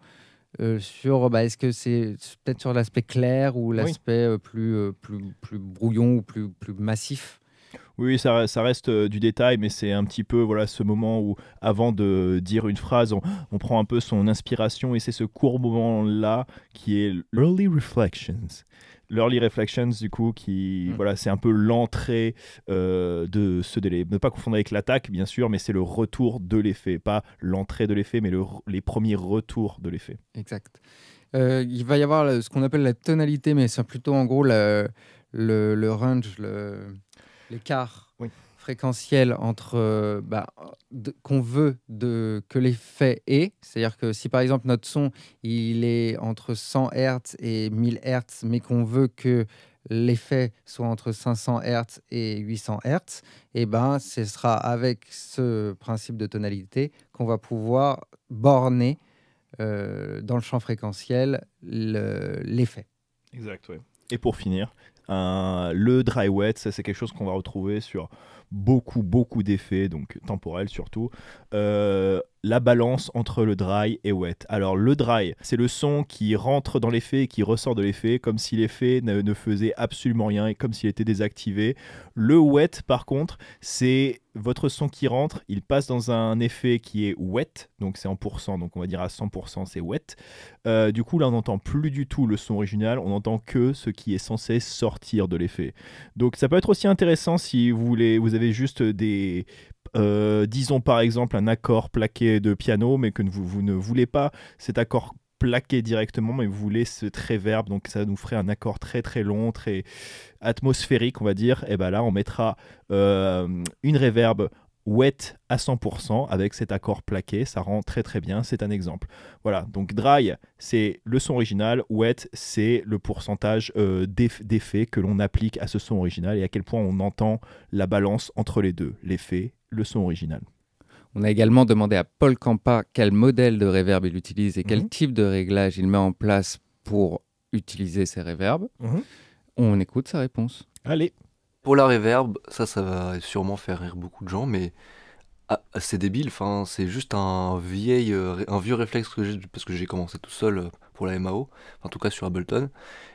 Euh, sur bah, est-ce que c'est peut-être sur l'aspect clair ou l'aspect oui. plus, euh, plus, plus brouillon ou plus, plus massif. Oui, ça, ça reste euh, du détail, mais c'est un petit peu voilà, ce moment où, avant de dire une phrase, on, on prend un peu son inspiration, et c'est ce court moment-là qui est l'early reflections. L'early reflections, du coup, qui, mmh. voilà, c'est un peu l'entrée euh, de ce délai. Ne pas confondre avec l'attaque, bien sûr, mais c'est le retour de l'effet. Pas l'entrée de l'effet, mais le, les premiers retours de l'effet. Exact. Euh, il va y avoir ce qu'on appelle la tonalité, mais c'est plutôt, en gros, le, le, le range, le... l'écart oui. fréquentiel entre bah, qu'on veut de, que l'effet ait. C'est-à-dire que si, par exemple, notre son il est entre cent hertz et mille hertz, mais qu'on veut que l'effet soit entre cinq cents hertz et huit cents hertz, et ben, ce sera avec ce principe de tonalité qu'on va pouvoir borner euh, dans le champ fréquentiel le, l'effet. Exact, oui. Et pour finir... Euh, le dry wet, ça c'est quelque chose qu'on va retrouver sur beaucoup beaucoup d'effets, donc temporels surtout. Euh, la balance entre le dry et wet. Alors le dry, c'est le son qui rentre dans l'effet et qui ressort de l'effet, comme si l'effet ne, ne faisait absolument rien et comme s'il était désactivé. Le wet, par contre, c'est votre son qui rentre, il passe dans un effet qui est wet, donc c'est en pourcent, donc on va dire à cent pour cent c'est wet. Euh, du coup là on n'entend plus du tout le son original, on n'entend que ce qui est censé sortir de l'effet. Donc ça peut être aussi intéressant si vous voulez, vous avez juste des... Euh, disons par exemple un accord plaqué de piano, mais que vous, vous ne voulez pas cet accord plaqué directement, mais vous voulez cet réverb, donc ça nous ferait un accord très très long, très atmosphérique, on va dire. Et ben là on mettra euh, une réverb wet à cent pour cent avec cet accord plaqué, ça rend très très bien, c'est un exemple. Voilà, donc dry c'est le son original, wet c'est le pourcentage euh, d'effet que l'on applique à ce son original et à quel point on entend la balance entre les deux, l'effet, le son original. On a également demandé à Paul Campa quel modèle de réverb il utilise et quel mmh. type de réglage il met en place pour utiliser ces réverbs. Mmh. On écoute sa réponse. Allez. Pour la reverb, ça, ça va sûrement faire rire beaucoup de gens, mais ah, c'est débile. Enfin, c'est juste un vieil, un vieux réflexe que j'ai parce que j'ai commencé tout seul pour la M A O, en tout cas sur Ableton.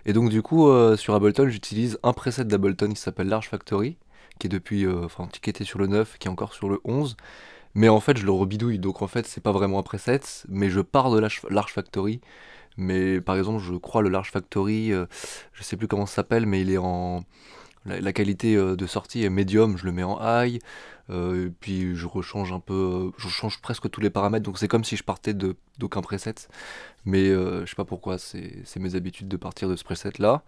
Et donc du coup, euh, sur Ableton, j'utilise un preset d'Ableton qui s'appelle Large Factory, qui est depuis, euh, enfin, qui était sur le neuf, qui est encore sur le onze. Mais en fait, je le rebidouille. Donc en fait, c'est pas vraiment un preset, mais je pars de Large Factory. Mais par exemple, je crois le Large Factory, euh, je sais plus comment ça s'appelle, mais il est en la qualité de sortie est médium, je le mets en high, euh, puis je rechange un peu, je change presque tous les paramètres, donc c'est comme si je partais de d'aucun preset, mais euh, je sais pas pourquoi, c'est mes habitudes de partir de ce preset là,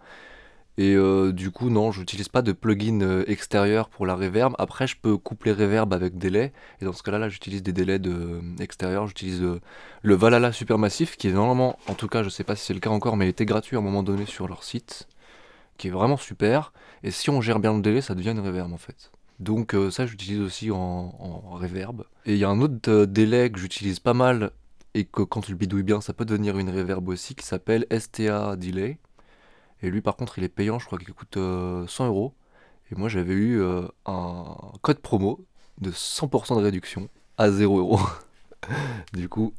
et euh, du coup non, j'utilise pas de plugin extérieur pour la reverb. Après je peux coupler reverb avec délai, et dans ce cas là, là j'utilise des délais de, extérieurs, j'utilise le Valhalla Supermassif, qui est normalement, en tout cas je sais pas si c'est le cas encore, mais il était gratuit à un moment donné sur leur site, qui est vraiment super, et si on gère bien le délai, ça devient une reverb en fait. Donc euh, ça, j'utilise aussi en, en reverb. Et il y a un autre euh, délai que j'utilise pas mal, et que quand tu le bidouilles bien, ça peut devenir une reverb aussi, qui s'appelle S T A Delay. Et lui par contre il est payant, je crois qu'il coûte euh, cent euros. Et moi j'avais eu euh, un code promo de cent pour cent de réduction à zéro euros. Du coup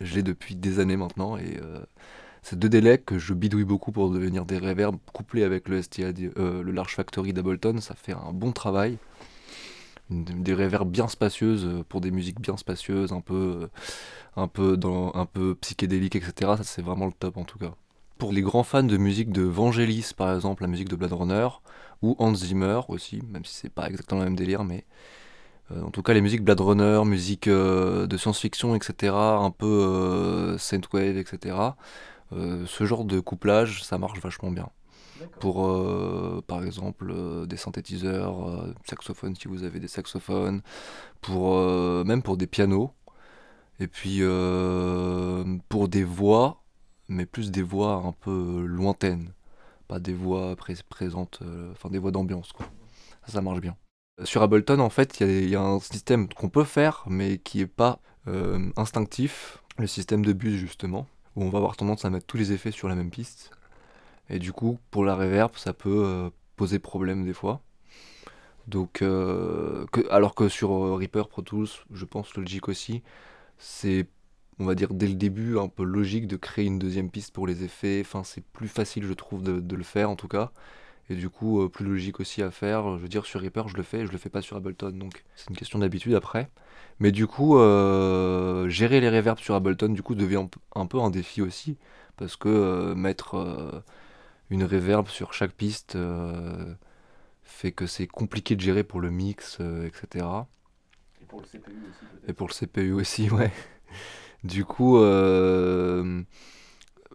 je l'ai depuis des années maintenant, et euh, c'est deux délais que je bidouille beaucoup pour devenir des reverbs, couplés avec le S T A, euh, le Large Factory d'Ableton, ça fait un bon travail. Des reverbs bien spacieuses pour des musiques bien spacieuses, un peu, un peu, dans, un peu psychédéliques, et cetera. Ça c'est vraiment le top en tout cas. Pour les grands fans de musique de Vangelis, par exemple, la musique de Blade Runner, ou Hans Zimmer aussi, même si c'est pas exactement le même délire, mais euh, en tout cas les musiques Blade Runner, musique euh, de science-fiction, et cetera, un peu euh, synthwave, et cetera. Euh, ce genre de couplage, ça marche vachement bien. Pour euh, par exemple euh, des synthétiseurs, euh, saxophones si vous avez des saxophones, pour, euh, même pour des pianos, et puis euh, pour des voix, mais plus des voix un peu lointaines, pas des voix pré présentes, euh, enfin des voix d'ambiance quoi. Ça, ça marche bien. Sur Ableton en fait il y, y a un système qu'on peut faire mais qui n'est pas euh, instinctif, le système de bus justement, où on va avoir tendance à mettre tous les effets sur la même piste. Et du coup, pour la reverb, ça peut euh, poser problème des fois. Donc, euh, que, alors que sur euh, Reaper, Pro Tools, je pense Logic aussi, c'est, on va dire, dès le début, un peu logique de créer une deuxième piste pour les effets. Enfin, c'est plus facile, je trouve, de, de le faire, en tout cas. Et du coup, euh, plus logique aussi à faire. Je veux dire, sur Reaper, je le fais, je le fais pas sur Ableton. Donc, c'est une question d'habitude après. Mais du coup, euh, gérer les reverbs sur Ableton, du coup, devient un peu un défi aussi. Parce que euh, mettre... Euh, une reverb sur chaque piste euh, fait que c'est compliqué de gérer pour le mix, euh, et cetera. Et pour le C P U aussi. Et pour le C P U aussi, ouais. Du coup, euh,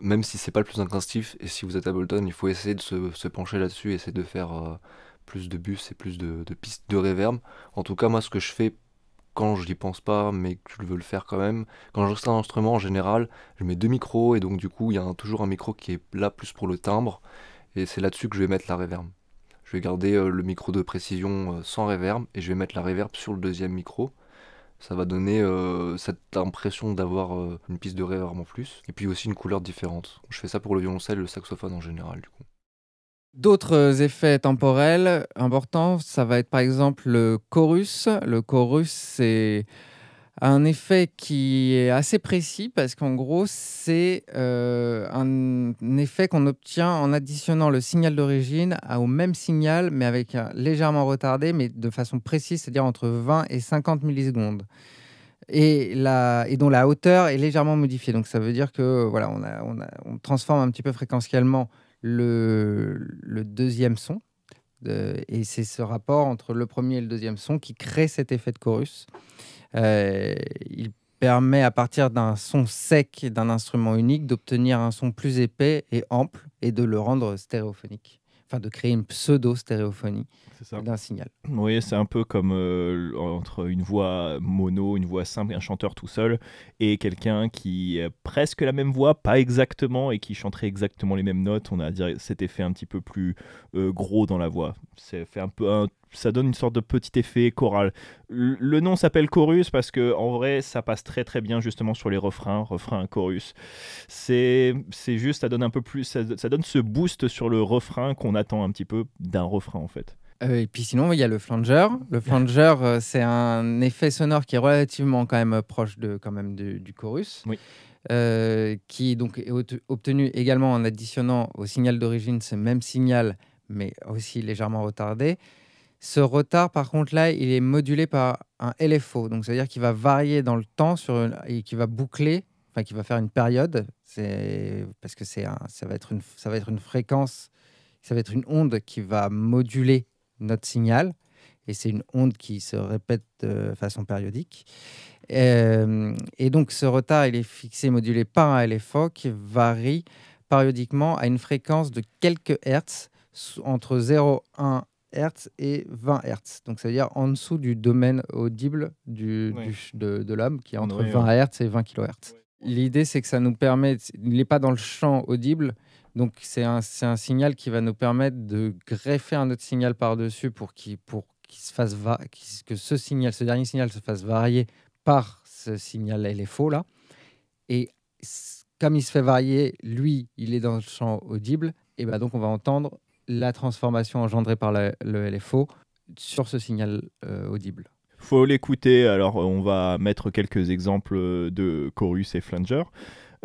même si c'est pas le plus instinctif, et si vous êtes à Ableton, il faut essayer de se, se pencher là-dessus, essayer de faire euh, plus de bus et plus de, de pistes de reverb. En tout cas, moi, ce que je fais quand je n'y pense pas, mais que je veux le faire quand même, quand je reçois un instrument en général, je mets deux micros, et donc du coup il y a un, toujours un micro qui est là plus pour le timbre, et c'est là-dessus que je vais mettre la reverb. Je vais garder euh, le micro de précision euh, sans reverb, et je vais mettre la reverb sur le deuxième micro. Ça va donner euh, cette impression d'avoir euh, une piste de reverb en plus, et puis aussi une couleur différente. Je fais ça pour le violoncelle et le saxophone en général du coup. D'autres effets temporels importants, ça va être par exemple le chorus. Le chorus, c'est un effet qui est assez précis parce qu'en gros, c'est euh, un effet qu'on obtient en additionnant le signal d'origine au même signal, mais avec un légèrement retardé, mais de façon précise, c'est-à-dire entre vingt et cinquante millisecondes. Et, la, et dont la hauteur est légèrement modifiée. Donc ça veut dire que voilà, on, a, on, a, on transforme un petit peu fréquentiellement Le, le deuxième son, euh, et c'est ce rapport entre le premier et le deuxième son qui crée cet effet de chorus. Euh, il permet à partir d'un son sec d'un instrument unique d'obtenir un son plus épais et ample et de le rendre stéréophonique, enfin de créer une pseudo-stéréophonie d'un signal. Oui, c'est un peu comme euh, entre une voix mono, une voix simple, un chanteur tout seul, et quelqu'un qui a presque la même voix, pas exactement, et qui chanterait exactement les mêmes notes. On a cet effet un petit peu plus euh, gros dans la voix. C'est fait un peu un... Ça donne une sorte de petit effet choral. Le nom s'appelle chorus parce que en vrai ça passe très très bien justement sur les refrains, refrain chorus. C'est c'est juste, ça donne un peu plus, ça, ça donne ce boost sur le refrain qu'on attend un petit peu d'un refrain en fait. Euh, et puis sinon il y a le flanger. Le flanger euh, c'est un effet sonore qui est relativement quand même proche de quand même du, du chorus. Oui. Euh, qui donc est obtenu également en additionnant au signal d'origine ce même signal mais aussi légèrement retardé. Ce retard, par contre, là, il est modulé par un L F O, donc c'est-à-dire qu'il va varier dans le temps sur une... et qu'il va boucler, enfin qu'il va faire une période, parce que c'est un... ça va être une, ça va être une fréquence, ça va être une onde qui va moduler notre signal, et c'est une onde qui se répète de façon périodique. Euh... Et donc ce retard, il est fixé, modulé par un L F O qui varie périodiquement à une fréquence de quelques hertz entre zéro virgule un Hertz et vingt hertz, donc ça veut dire en dessous du domaine audible du, ouais. du, de, de l'homme qui est entre ouais, vingt ouais. hertz et vingt kilohertz. Ouais. L'idée c'est que ça nous permet, il n'est pas dans le champ audible, donc c'est un, un signal qui va nous permettre de greffer un autre signal par-dessus pour, qu pour qu se fasse va, que ce signal, ce dernier signal se fasse varier par ce signal L F O là, Et comme il se fait varier, lui, il est dans le champ audible. Et ben donc, on va entendre la transformation engendrée par la, le L F O sur ce signal euh, audible. Il faut l'écouter. Alors, on va mettre quelques exemples de chorus et flanger.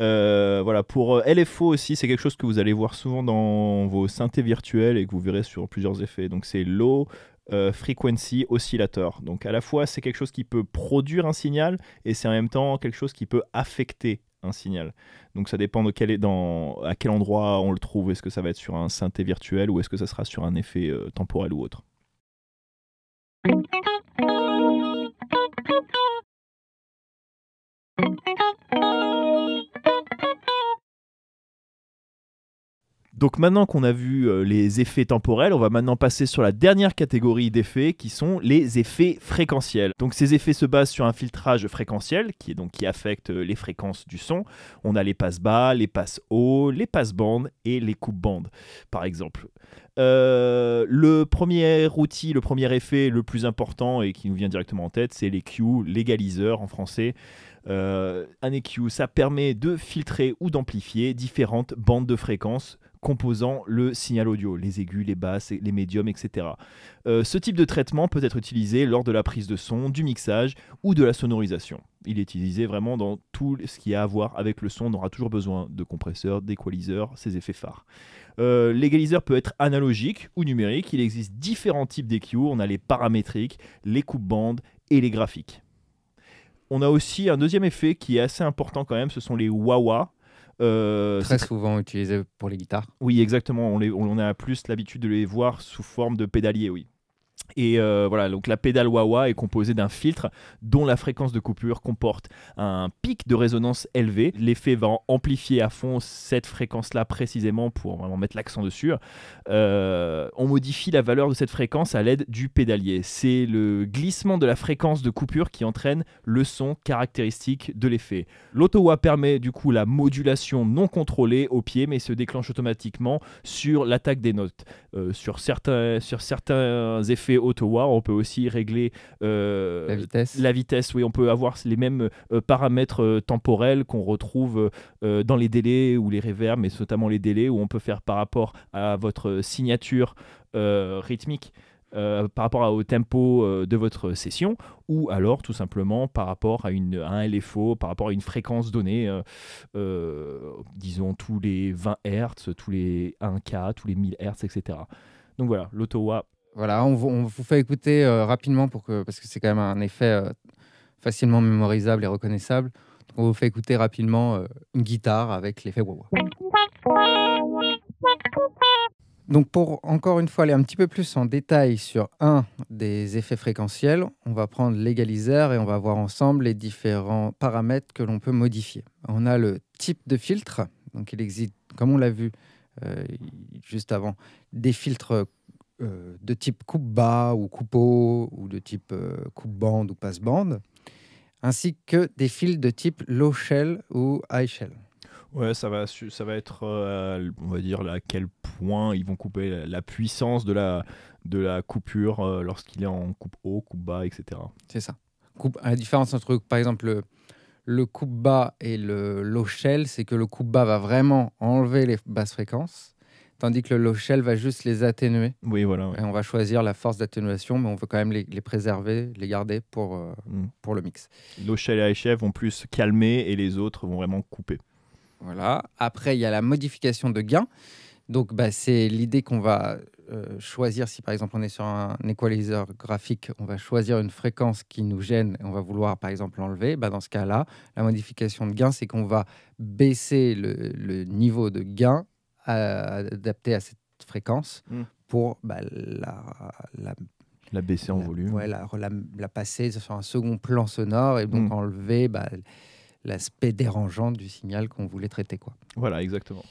Euh, voilà, pour L F O aussi, c'est quelque chose que vous allez voir souvent dans vos synthés virtuels et que vous verrez sur plusieurs effets. Donc, c'est low euh, frequency oscillator. Donc, à la fois, c'est quelque chose qui peut produire un signal et c'est en même temps quelque chose qui peut affecter un signal. Donc, ça dépend de quel est dans, à quel endroit on le trouve. Est-ce que ça va être sur un synthé virtuel ou est-ce que ça sera sur un effet euh, temporel ou autre? Donc maintenant qu'on a vu les effets temporels, on va maintenant passer sur la dernière catégorie d'effets qui sont les effets fréquentiels. Donc ces effets se basent sur un filtrage fréquentiel qui, est donc, qui affecte les fréquences du son. On a les passes bas, les passes hauts, les passes bandes et les coupes bandes par exemple. Euh, le premier outil, le premier effet le plus important et qui nous vient directement en tête, c'est l'E Q, l'égaliseur en français. Euh, un E Q, ça permet de filtrer ou d'amplifier différentes bandes de fréquences composant le signal audio, les aigus, les basses, les médiums, et cetera. Euh, ce type de traitement peut être utilisé lors de la prise de son, du mixage ou de la sonorisation. Il est utilisé vraiment dans tout ce qui a à voir avec le son. On aura toujours besoin de compresseurs, d'équaliseurs, ces effets phares. Euh, l'égaliseur peut être analogique ou numérique. Il existe différents types d'E Q. On a les paramétriques, les coupes-bandes et les graphiques. On a aussi un deuxième effet qui est assez important quand même, ce sont les wah-wah. Euh, très souvent utilisé pour les guitares. Oui, exactement. On, les, on a plus l'habitude de les voir sous forme de pédalier, oui. Et euh, voilà, donc la pédale wah-wah est composée d'un filtre dont la fréquence de coupure comporte un pic de résonance élevé. L'effet va amplifier à fond cette fréquence-là précisément pour vraiment mettre l'accent dessus. Euh, on modifie la valeur de cette fréquence à l'aide du pédalier. C'est le glissement de la fréquence de coupure qui entraîne le son caractéristique de l'effet. L'auto-wah permet du coup la modulation non contrôlée au pied mais se déclenche automatiquement sur l'attaque des notes. Euh, sur certains, sur certains effets auto-wah, on peut aussi régler euh, la vitesse. La vitesse, oui, on peut avoir les mêmes euh, paramètres euh, temporels qu'on retrouve euh, dans les délais ou les reverbs, mais notamment les délais où on peut faire par rapport à votre signature euh, rythmique, euh, par rapport à, au tempo euh, de votre session, ou alors tout simplement par rapport à, une, à un L F O, par rapport à une fréquence donnée, euh, euh, disons tous les vingt hertz, tous les un K, tous les mille hertz, et cetera. Donc voilà, l'auto-wah. Voilà, on vous, on vous fait écouter euh, rapidement pour que, parce que c'est quand même un effet euh, facilement mémorisable et reconnaissable. Donc on vous fait écouter rapidement euh, une guitare avec l'effet wah-wah. Donc pour encore une fois aller un petit peu plus en détail sur un des effets fréquentiels, on va prendre l'égaliseur et on va voir ensemble les différents paramètres que l'on peut modifier. On a le type de filtre, donc il existe, comme on l'a vu euh, juste avant, des filtres Euh, de type coupe-bas ou coupe-haut ou de type euh, coupe-bande ou passe-bande, ainsi que des fils de type low-shell ou high-shell. Ouais, ça va, ça va être, euh, on va dire, à quel point ils vont couper la, la puissance de la, de la coupure euh, lorsqu'il est en coupe-haut, coupe-bas, et cetera. C'est ça. Coupe, la différence entre, par exemple, le, le coupe-bas et le low-shell, c'est que le coupe-bas va vraiment enlever les basses fréquences, tandis que le low-shell va juste les atténuer. Oui, voilà. Ouais. Et on va choisir la force d'atténuation, mais on veut quand même les, les préserver, les garder pour, euh, mm. pour le mix. Low-shell et high-shell vont plus calmer et les autres vont vraiment couper. Voilà. Après, il y a la modification de gain. Donc, bah, c'est l'idée qu'on va euh, choisir, si par exemple on est sur un equalizer graphique, on va choisir une fréquence qui nous gêne et on va vouloir par exemple l'enlever. Bah, dans ce cas-là, la modification de gain, c'est qu'on va baisser le, le niveau de gain à adapter à cette fréquence mm. pour bah, la, la, la baisser en la, volume. Ouais, la, la, la passer sur un second plan sonore et donc mm. enlever bah, l'aspect dérangeant du signal qu'on voulait traiter, quoi. Voilà, exactement.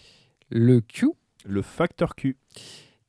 Le Q. Le facteur Q.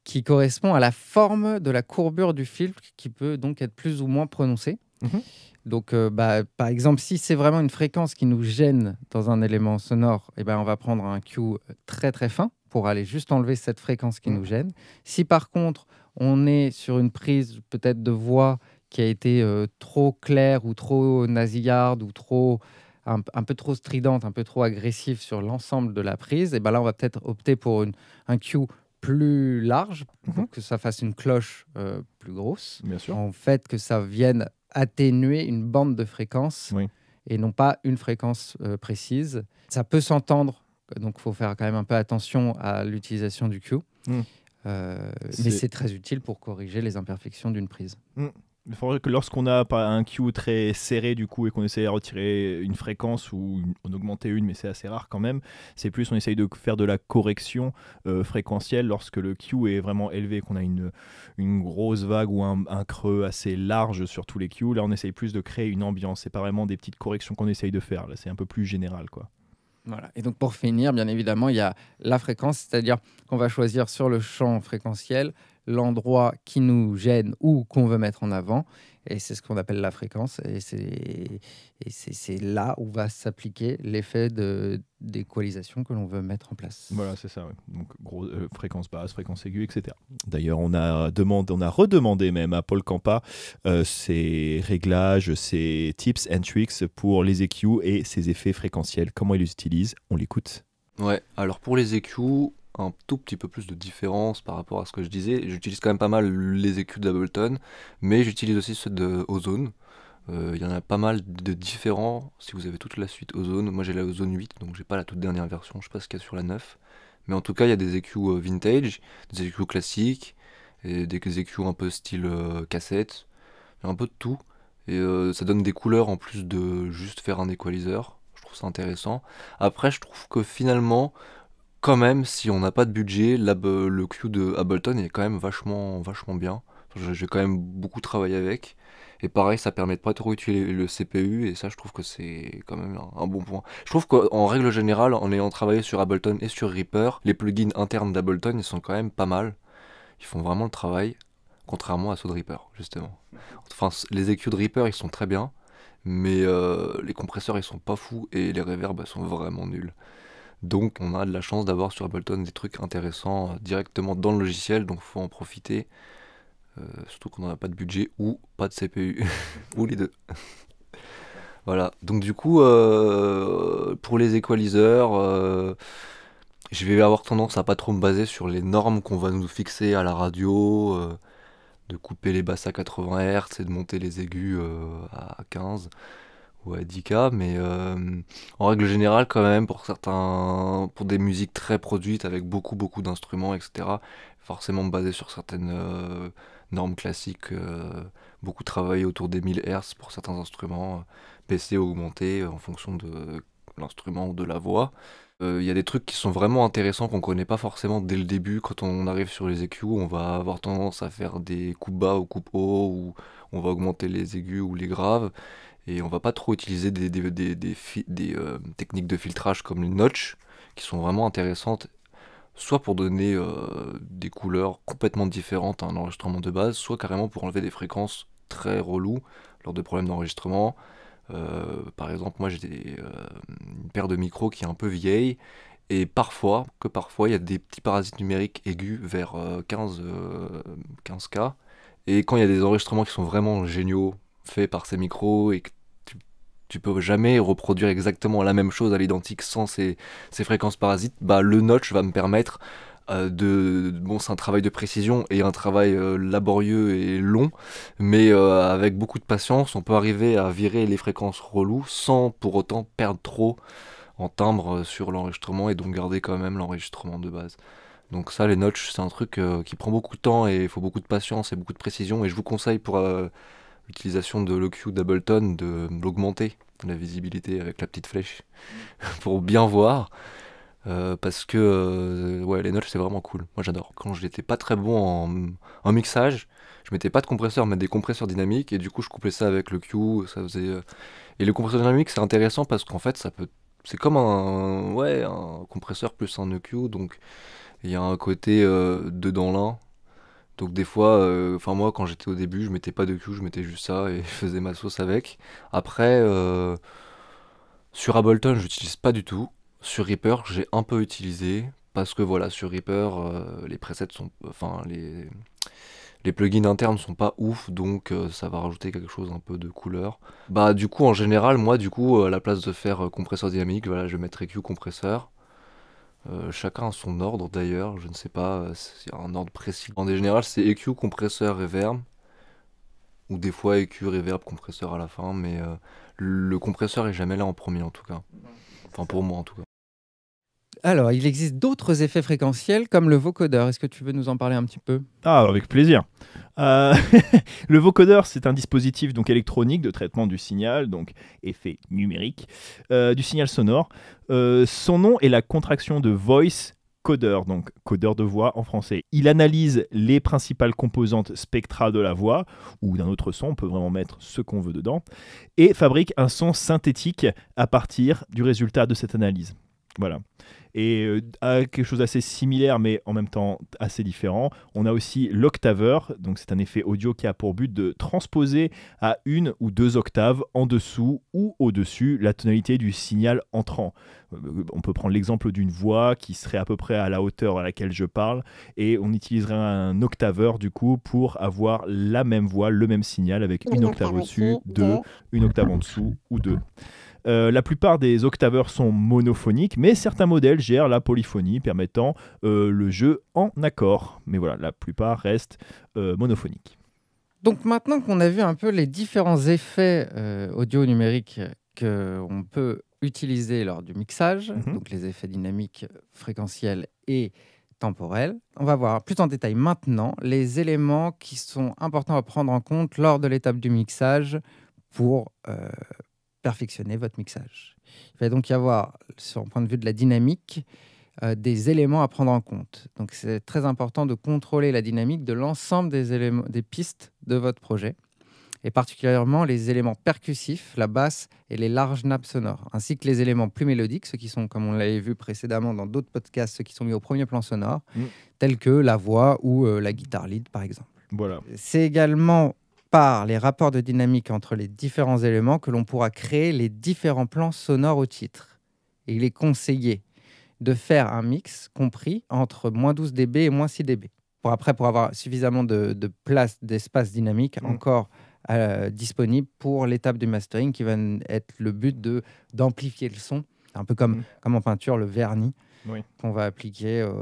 Qui correspond à la forme de la courbure du filtre qui peut donc être plus ou moins prononcée. Mm-hmm. Donc, euh, bah, par exemple, si c'est vraiment une fréquence qui nous gêne dans un élément sonore, eh ben, on va prendre un Q très très fin pour aller juste enlever cette fréquence qui mmh. nous gêne. Si par contre, on est sur une prise peut-être de voix qui a été euh, trop claire ou trop nasillarde ou trop un, un peu trop stridente, un peu trop agressive sur l'ensemble de la prise, et ben là on va peut-être opter pour une, un cue plus large, mm-hmm. pour que ça fasse une cloche euh, plus grosse. Bien sûr. En fait, que ça vienne atténuer une bande de fréquences, oui. et non pas une fréquence euh, précise. Ça peut s'entendre, donc il faut faire quand même un peu attention à l'utilisation du cue. Mm. Euh, mais c'est très utile pour corriger les imperfections d'une prise. Mm. Il faudrait que lorsqu'on a un cue très serré du coup et qu'on essaie de retirer une fréquence ou une, en augmenter une, mais c'est assez rare quand même, c'est plus on essaye de faire de la correction euh, fréquentielle lorsque le cue est vraiment élevé, qu'on a une, une grosse vague ou un, un creux assez large sur tous les cues. Là on essaye plus de créer une ambiance, c'est pas vraiment des petites corrections qu'on essaye de faire, là c'est un peu plus général quoi. Voilà. Et donc pour finir, bien évidemment, il y a la fréquence, c'est-à-dire qu'on va choisir sur le champ fréquentiel l'endroit qui nous gêne ou qu'on veut mettre en avant, et c'est ce qu'on appelle la fréquence, et c'est là où va s'appliquer l'effet d'équalisation que l'on veut mettre en place. Voilà, c'est ça, ouais. Donc gros, euh, fréquence basse, fréquence aiguë, et cetera. D'ailleurs, on a demandé, on a redemandé même à Paul Campa euh, ses réglages, ses tips and tricks pour les E Q et ses effets fréquentiels, comment il les utilise, on l'écoute. Ouais, alors pour les E Q... un tout petit peu plus de différence par rapport à ce que je disais. J'utilise quand même pas mal les E Q d'Ableton, mais j'utilise aussi ceux de Ozone. Euh, il y en a pas mal de différents. Si vous avez toute la suite Ozone, moi j'ai la Ozone huit, donc j'ai pas la toute dernière version, je sais pas ce qu'il y a sur la neuf. Mais en tout cas, il y a des E Q vintage, des E Q classiques, et des E Q un peu style cassette. Il y a un peu de tout. Et euh, ça donne des couleurs en plus de juste faire un équaliseur. Je trouve ça intéressant. Après, je trouve que finalement, quand même, si on n'a pas de budget, la, le cue de Ableton est quand même vachement, vachement bien. J'ai quand même beaucoup travaillé avec. Et pareil, ça permet de pas trop utiliser le C P U, et ça, je trouve que c'est quand même un, un bon point. Je trouve qu'en règle générale, en ayant travaillé sur Ableton et sur Reaper, les plugins internes d'Ableton, ils sont quand même pas mal. Ils font vraiment le travail, contrairement à ceux de Reaper, justement. Enfin, les E Q de Reaper, ils sont très bien, mais euh, les compresseurs, ils sont pas fous, et les reverbs, ils sont vraiment nuls. Donc on a de la chance d'avoir sur Ableton des trucs intéressants directement dans le logiciel, donc il faut en profiter, euh, surtout qu'on n'a pas de budget ou pas de C P U, ou les deux. Voilà, donc du coup, euh, pour les équaliseurs, euh, je vais avoir tendance à pas trop me baser sur les normes qu'on va nous fixer à la radio, euh, de couper les basses à quatre-vingts hertz et de monter les aigus euh, à quinze. Ouais, dix K, mais euh, en règle générale quand même, pour certains, pour des musiques très produites avec beaucoup beaucoup d'instruments, etc., forcément basé sur certaines euh, normes classiques, euh, beaucoup travaillé autour des mille hertz pour certains instruments, baisser ou augmenter en fonction de l'instrument ou de la voix. Il euh, y a des trucs qui sont vraiment intéressants qu'on connaît pas forcément dès le début. Quand on arrive sur les E Q, on va avoir tendance à faire des coupes bas ou coupes haut, ou on va augmenter les aigus ou les graves. Et on va pas trop utiliser des, des, des, des, des euh, techniques de filtrage comme les notches, qui sont vraiment intéressantes, soit pour donner euh, des couleurs complètement différentes à un enregistrement de base, soit carrément pour enlever des fréquences très reloues lors de problèmes d'enregistrement. Euh, par exemple, moi j'ai euh, une paire de micros qui est un peu vieille, et parfois, que parfois, il y a des petits parasites numériques aigus vers euh, quinze K, et quand il y a des enregistrements qui sont vraiment géniaux, faits par ces micros, et que tu peux jamais reproduire exactement la même chose à l'identique sans ces, ces fréquences parasites, bah le notch va me permettre euh, de... Bon, c'est un travail de précision et un travail euh, laborieux et long, mais euh, avec beaucoup de patience, on peut arriver à virer les fréquences reloues sans pour autant perdre trop en timbre sur l'enregistrement, et donc garder quand même l'enregistrement de base. Donc ça, les notches, c'est un truc euh, qui prend beaucoup de temps, et il faut beaucoup de patience et beaucoup de précision, et je vous conseille pour... Euh, l'utilisation de l'E Q d'Ableton, de l'augmenter, la visibilité avec la petite flèche, pour bien voir, euh, parce que euh, ouais, les notches c'est vraiment cool, moi j'adore. Quand je n'étais pas très bon en, en mixage, je mettais pas de compresseur, mais des compresseurs dynamiques, et du coup je couplais ça avec le Q, ça faisait... Euh... Et le compresseur dynamique c'est intéressant parce qu'en fait ça peut... C'est comme un, ouais, un compresseur plus un E Q, donc il y a un côté euh, deux dans l'un. Donc des fois, enfin euh, moi quand j'étais au début, je mettais pas de cue, je mettais juste ça et je faisais ma sauce avec. Après, euh, sur Ableton, j'utilise pas du tout. Sur Reaper, j'ai un peu utilisé parce que voilà, sur Reaper, euh, les presets sont, enfin les Les plugins internes sont pas ouf, donc euh, ça va rajouter quelque chose un peu de couleur. Bah du coup en général moi du coup euh, à la place de faire euh, compresseur dynamique, voilà, je vais mettre E Q compresseur. Euh, chacun a son ordre d'ailleurs, je ne sais pas euh, s'il y a un ordre précis. En général c'est E Q compresseur reverb, ou des fois E Q reverb compresseur à la fin, mais euh, le compresseur est jamais là en premier en tout cas. Enfin pour moi en tout cas. Alors, il existe d'autres effets fréquentiels comme le vocodeur. Est-ce que tu veux nous en parler un petit peu? Ah, avec plaisir. Euh, le vocodeur, c'est un dispositif donc, électronique de traitement du signal, donc effet numérique, euh, du signal sonore. Euh, son nom est la contraction de voice codeur, donc codeur de voix en français. Il analyse les principales composantes spectrales de la voix ou d'un autre son, on peut vraiment mettre ce qu'on veut dedans, et fabrique un son synthétique à partir du résultat de cette analyse. Voilà. Et euh, à quelque chose d'assez similaire, mais en même temps assez différent, on a aussi l'octaveur. Donc c'est un effet audio qui a pour but de transposer à une ou deux octaves en dessous ou au-dessus la tonalité du signal entrant. Euh, on peut prendre l'exemple d'une voix qui serait à peu près à la hauteur à laquelle je parle, et on utiliserait un octaveur du coup pour avoir la même voix, le même signal avec une, une octave, octave au-dessus, deux, une octave en dessous ou deux. Euh, la plupart des octaveurs sont monophoniques, mais certains modèles gèrent la polyphonie, permettant euh, le jeu en accord. Mais voilà, la plupart restent euh, monophoniques. Donc maintenant qu'on a vu un peu les différents effets euh, audio numériques qu'on peut utiliser lors du mixage, mm-hmm. donc les effets dynamiques, fréquentiels et temporels, on va voir plus en détail maintenant les éléments qui sont importants à prendre en compte lors de l'étape du mixage pour... Euh, perfectionner votre mixage. Il va donc y avoir, sur le point de vue de la dynamique, euh, des éléments à prendre en compte. Donc c'est très important de contrôler la dynamique de l'ensemble des éléments, des pistes de votre projet, et particulièrement les éléments percussifs, la basse et les larges nappes sonores, ainsi que les éléments plus mélodiques, ceux qui sont, comme on l'avait vu précédemment dans d'autres podcasts, ceux qui sont mis au premier plan sonore, mmh. tels que la voix ou euh, la guitare lead, par exemple. Voilà. C'est également... par les rapports de dynamique entre les différents éléments que l'on pourra créer les différents plans sonores au titre. Et il est conseillé de faire un mix compris entre moins douze décibels et moins six décibels. Pour après, pour avoir suffisamment de, de place, d'espace dynamique mmh. encore euh, disponible pour l'étape du mastering qui va être le but de d'amplifier le son. Un peu comme, mmh. comme en peinture, le vernis oui. qu'on va appliquer euh,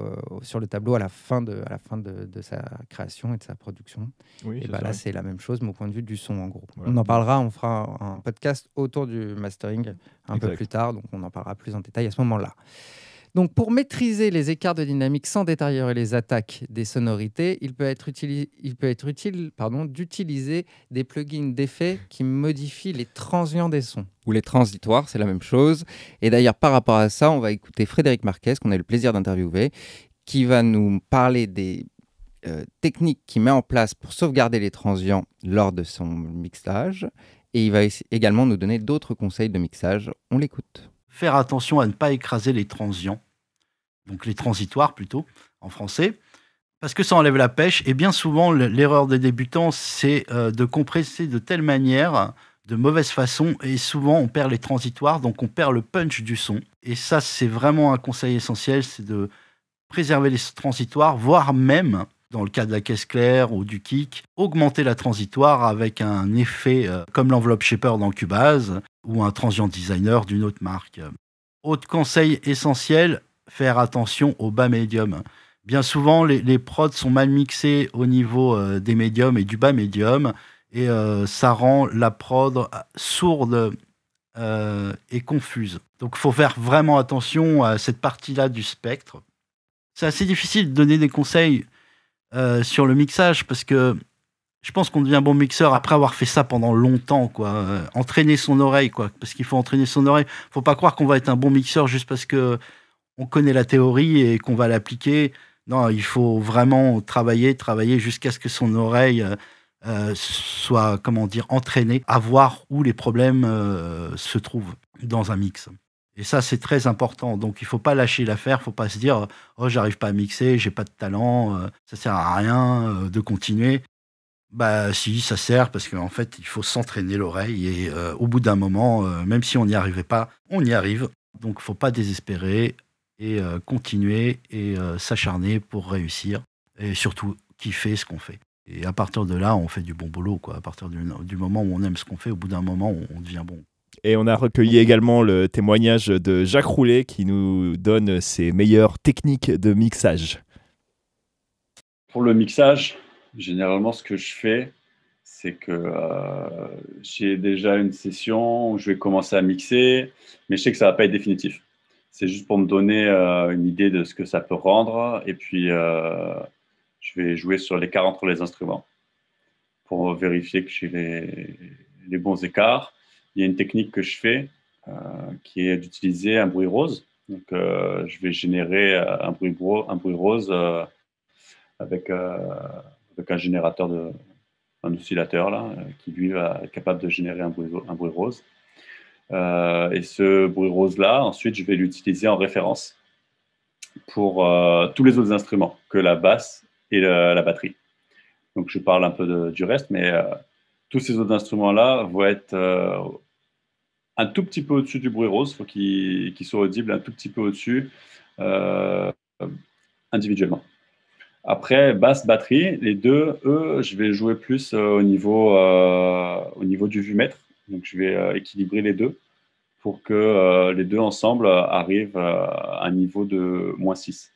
sur le tableau à la fin, de, à la fin de, de sa création et de sa production. Oui, et bah, là, c'est la même chose, mais au point de vue du son, en gros. Voilà. On en parlera, on fera un podcast autour du mastering un exact. peu plus tard, donc on en parlera plus en détail à ce moment-là. Donc, pour maîtriser les écarts de dynamique sans détériorer les attaques des sonorités, il peut être, il peut être utile pardon, d'utiliser des plugins d'effets qui modifient les transients des sons. Ou les transitoires, c'est la même chose. Et d'ailleurs, par rapport à ça, on va écouter Frédéric Marquez, qu'on a eu le plaisir d'interviewer, qui va nous parler des euh, techniques qu'il met en place pour sauvegarder les transients lors de son mixage. Et il va également nous donner d'autres conseils de mixage. On l'écoute. Faire attention à ne pas écraser les transients, donc les transitoires plutôt, en français, parce que ça enlève la pêche. Et bien souvent, l'erreur des débutants, c'est de compresser de telle manière, de mauvaise façon, et souvent on perd les transitoires, donc on perd le punch du son. Et ça, c'est vraiment un conseil essentiel, c'est de préserver les transitoires, voire même, dans le cas de la caisse claire ou du kick, augmenter la transitoire avec un effet comme l'enveloppe shaper dans Cubase, ou un transient designer d'une autre marque. Autre conseil essentiel, faire attention au bas médium. Bien souvent, les, les prods sont mal mixés au niveau euh, des médiums et du bas médium, et euh, ça rend la prod sourde euh, et confuse. Donc il faut faire vraiment attention à cette partie-là du spectre. C'est assez difficile de donner des conseils euh, sur le mixage, parce que je pense qu'on devient bon mixeur après avoir fait ça pendant longtemps, quoi. Euh, entraîner son oreille, quoi. Parce qu'il faut entraîner son oreille. Il ne faut pas croire qu'on va être un bon mixeur juste parce qu'on connaît la théorie et qu'on va l'appliquer. Non, il faut vraiment travailler, travailler jusqu'à ce que son oreille euh, soit, comment dire, entraînée à voir où les problèmes euh, se trouvent dans un mix. Et ça, c'est très important. Donc, il ne faut pas lâcher l'affaire. Il ne faut pas se dire « Oh, j'arrive pas à mixer, j'ai pas de talent, euh, ça ne sert à rien euh, de continuer. » Bah si, ça sert, parce qu'en fait, il faut s'entraîner l'oreille, et euh, au bout d'un moment, euh, même si on n'y arrivait pas, on y arrive. Donc, il ne faut pas désespérer, et euh, continuer, et euh, s'acharner pour réussir, et surtout, kiffer ce qu'on fait. Et à partir de là, on fait du bon boulot, quoi. À partir du, du moment où on aime ce qu'on fait, au bout d'un moment, on, on devient bon. Et on a recueilli également le témoignage de Jacques Roulet qui nous donne ses meilleures techniques de mixage. Pour le mixage, généralement, ce que je fais, c'est que euh, j'ai déjà une session où je vais commencer à mixer, mais je sais que ça ne va pas être définitif. C'est juste pour me donner euh, une idée de ce que ça peut rendre. Et puis, euh, je vais jouer sur l'écart entre les instruments pour vérifier que j'ai les, les bons écarts. Il y a une technique que je fais euh, qui est d'utiliser un bruit rose. Donc, euh, je vais générer un bruit, gros, un bruit rose euh, avec, euh, avec un générateur, de, un oscillateur là, euh, qui lui va être capable de générer un bruit, un bruit rose. Euh, et ce bruit rose là, ensuite, je vais l'utiliser en référence pour euh, tous les autres instruments que la basse et la, la batterie. Donc, je parle un peu de, du reste, mais euh, tous ces autres instruments là vont être euh, un tout petit peu au-dessus du bruit rose, il faut qu'ils qu'ils soient audibles un tout petit peu au-dessus euh, individuellement. Après, basse, batterie, les deux, eux, je vais jouer plus euh, au, niveau, euh, au niveau du vue-mètre. Donc, je vais euh, équilibrer les deux pour que euh, les deux ensemble arrivent euh, à un niveau de moins six.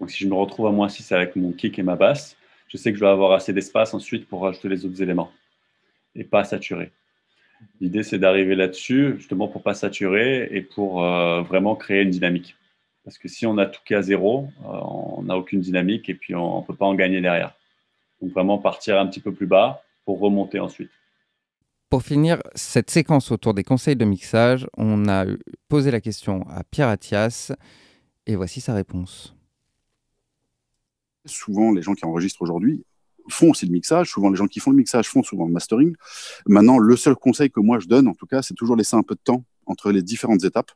Donc, si je me retrouve à moins six avec mon kick et ma basse, je sais que je vais avoir assez d'espace ensuite pour rajouter les autres éléments et pas saturer. L'idée, c'est d'arriver là-dessus, justement, pour ne pas saturer et pour euh, vraiment créer une dynamique. Parce que si on a tout cas à zéro, euh, on n'a aucune dynamique et puis on ne peut pas en gagner derrière. Donc, vraiment partir un petit peu plus bas pour remonter ensuite. Pour finir cette séquence autour des conseils de mixage, on a posé la question à Pierre Attias et voici sa réponse. Souvent, les gens qui enregistrent aujourd'hui font aussi le mixage, souvent les gens qui font le mixage font souvent le mastering. Maintenant, le seul conseil que moi je donne, en tout cas, c'est toujours laisser un peu de temps entre les différentes étapes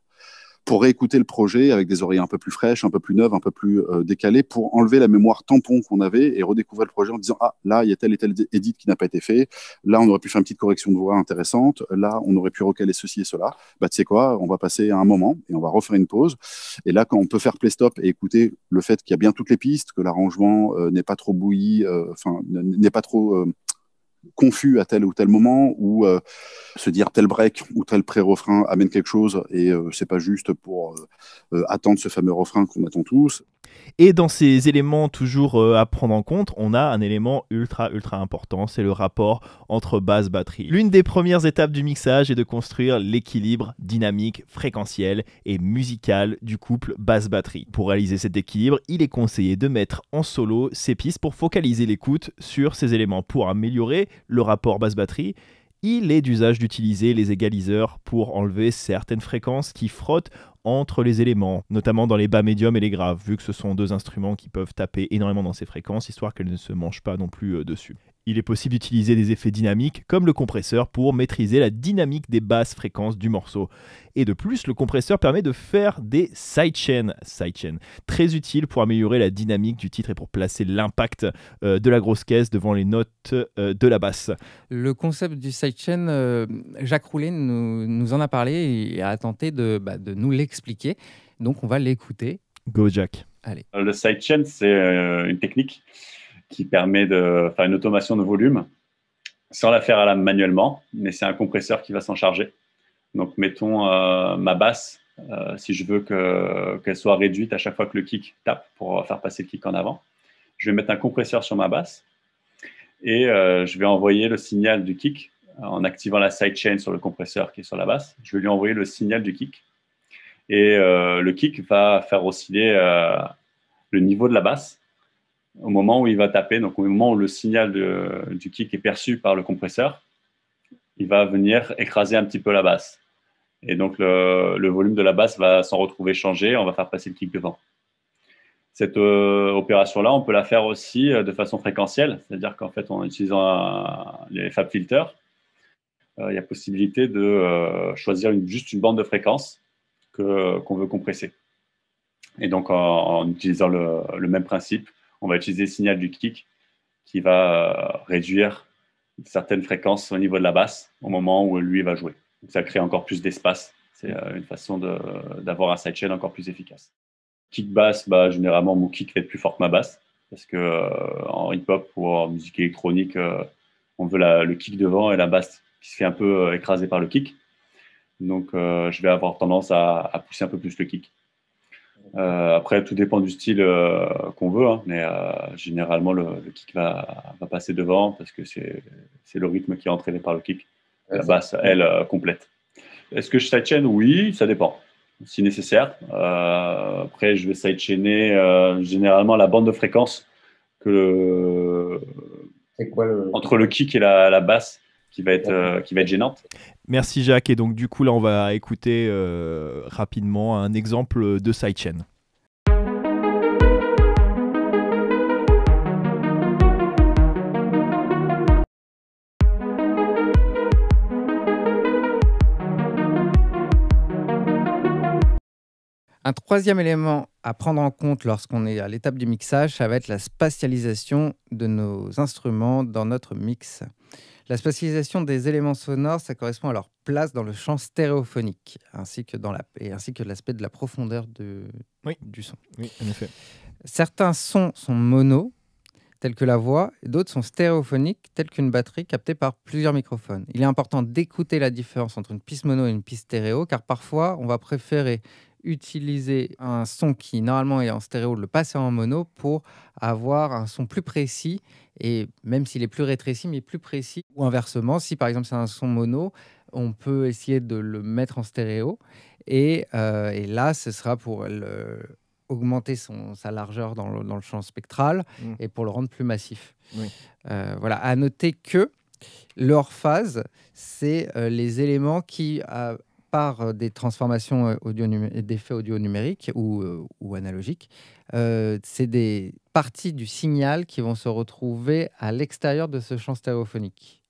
pour réécouter le projet avec des oreilles un peu plus fraîches, un peu plus neuves, un peu plus euh, décalées, pour enlever la mémoire tampon qu'on avait et redécouvrir le projet en disant « Ah, là, il y a tel et tel edit qui n'a pas été fait. Là, on aurait pu faire une petite correction de voix intéressante. Là, on aurait pu recaler ceci et cela. Bah, tu sais quoi, on va passer à un moment et on va refaire une pause. Et là, quand on peut faire play-stop et écouter le fait qu'il y a bien toutes les pistes, que l'arrangement euh, n'est pas trop bouilli, enfin, euh, n'est pas trop... Euh, confus à tel ou tel moment, ou euh, se dire tel break ou tel pré-refrain amène quelque chose et euh, c'est pas juste pour euh, euh, attendre ce fameux refrain qu'on attend tous. Et dans ces éléments toujours euh, à prendre en compte, on a un élément ultra ultra important, c'est le rapport entre basse batterie. L'une des premières étapes du mixage est de construire l'équilibre dynamique, fréquentiel et musical du couple basse batterie. Pour réaliser cet équilibre, il est conseillé de mettre en solo ces pistes pour focaliser l'écoute sur ces éléments. Pour améliorer le rapport basse-batterie, il est d'usage d'utiliser les égaliseurs pour enlever certaines fréquences qui frottent entre les éléments, notamment dans les bas médiums et les graves, vu que ce sont deux instruments qui peuvent taper énormément dans ces fréquences, histoire qu'elles ne se mangent pas non plus dessus. Il est possible d'utiliser des effets dynamiques comme le compresseur pour maîtriser la dynamique des basses fréquences du morceau. Et de plus, le compresseur permet de faire des sidechains, sidechain, très utile pour améliorer la dynamique du titre et pour placer l'impact euh, de la grosse caisse devant les notes euh, de la basse. Le concept du sidechain, euh, Jacques Roulet nous, nous en a parlé et a tenté de, bah, de nous l'expliquer. Donc on va l'écouter. Go Jack. Allez. Le sidechain, c'est euh, une technique qui permet de faire une automation de volume sans la faire à la manuellement, mais c'est un compresseur qui va s'en charger. Donc, mettons euh, ma basse, euh, si je veux que, qu'elle soit réduite à chaque fois que le kick tape pour faire passer le kick en avant, je vais mettre un compresseur sur ma basse et euh, je vais envoyer le signal du kick en activant la sidechain sur le compresseur qui est sur la basse. Je vais lui envoyer le signal du kick et euh, le kick va faire osciller euh, le niveau de la basse au moment où il va taper, donc au moment où le signal de, du kick est perçu par le compresseur, il va venir écraser un petit peu la basse. Et donc, le, le volume de la basse va s'en retrouver changé, on va faire passer le kick devant. Cette euh, opération-là, on peut la faire aussi euh, de façon fréquentielle, c'est-à-dire qu'en fait, en utilisant un, les FabFilters, il euh, y a possibilité de euh, choisir une, juste une bande de fréquence que, qu'on veut compresser. Et donc, en, en utilisant le, le même principe, on va utiliser le signal du kick qui va réduire certaines fréquences au niveau de la basse au moment où lui va jouer. Donc ça crée encore plus d'espace. C'est une façon d'avoir un sidechain encore plus efficace. Kick basse, bah, généralement, mon kick va être plus fort que ma basse. parce que euh, en hip-hop ou en musique électronique, euh, on veut la, le kick devant et la basse qui se fait un peu euh, écraser par le kick. Donc, euh, je vais avoir tendance à, à pousser un peu plus le kick. Euh, après, tout dépend du style euh, qu'on veut, hein, mais euh, généralement, le, le kick va, va passer devant parce que c'est le rythme qui est entraîné par le kick. La basse, elle, euh, complète. Est-ce que je sidechain? Oui, ça dépend, si nécessaire. Euh, après, je vais sidechainer euh, généralement la bande de fréquence que le... C'est quoi le... entre le kick et la, la basse qui va être, euh, qui va être gênante. Merci Jacques. Et donc du coup, là, on va écouter euh, rapidement un exemple de sidechain. Un troisième élément à prendre en compte lorsqu'on est à l'étape du mixage, ça va être la spatialisation de nos instruments dans notre mix. La spatialisation des éléments sonores, ça correspond à leur place dans le champ stéréophonique, ainsi que dans la, et ainsi que l'aspect de la profondeur de, oui. du son. Oui, en effet. Certains sons sont mono, tels que la voix, et d'autres sont stéréophoniques, tels qu'une batterie captée par plusieurs microphones. Il est important d'écouter la différence entre une piste mono et une piste stéréo, car parfois, on va préférer utiliser un son qui normalement est en stéréo, le passer en mono pour avoir un son plus précis, et même s'il est plus rétréci, mais plus précis, ou inversement, si par exemple c'est un son mono, on peut essayer de le mettre en stéréo, et, euh, et là ce sera pour le, augmenter son, sa largeur dans le, dans le champ spectral, mmh. et pour le rendre plus massif. Oui. Euh, voilà, à noter que leur phase, c'est euh, les éléments qui... Euh, par des transformations audio d'effets audio numériques ou, euh, ou analogiques, euh, c'est des parties du signal qui vont se retrouver à l'extérieur de ce champ stéréophonique.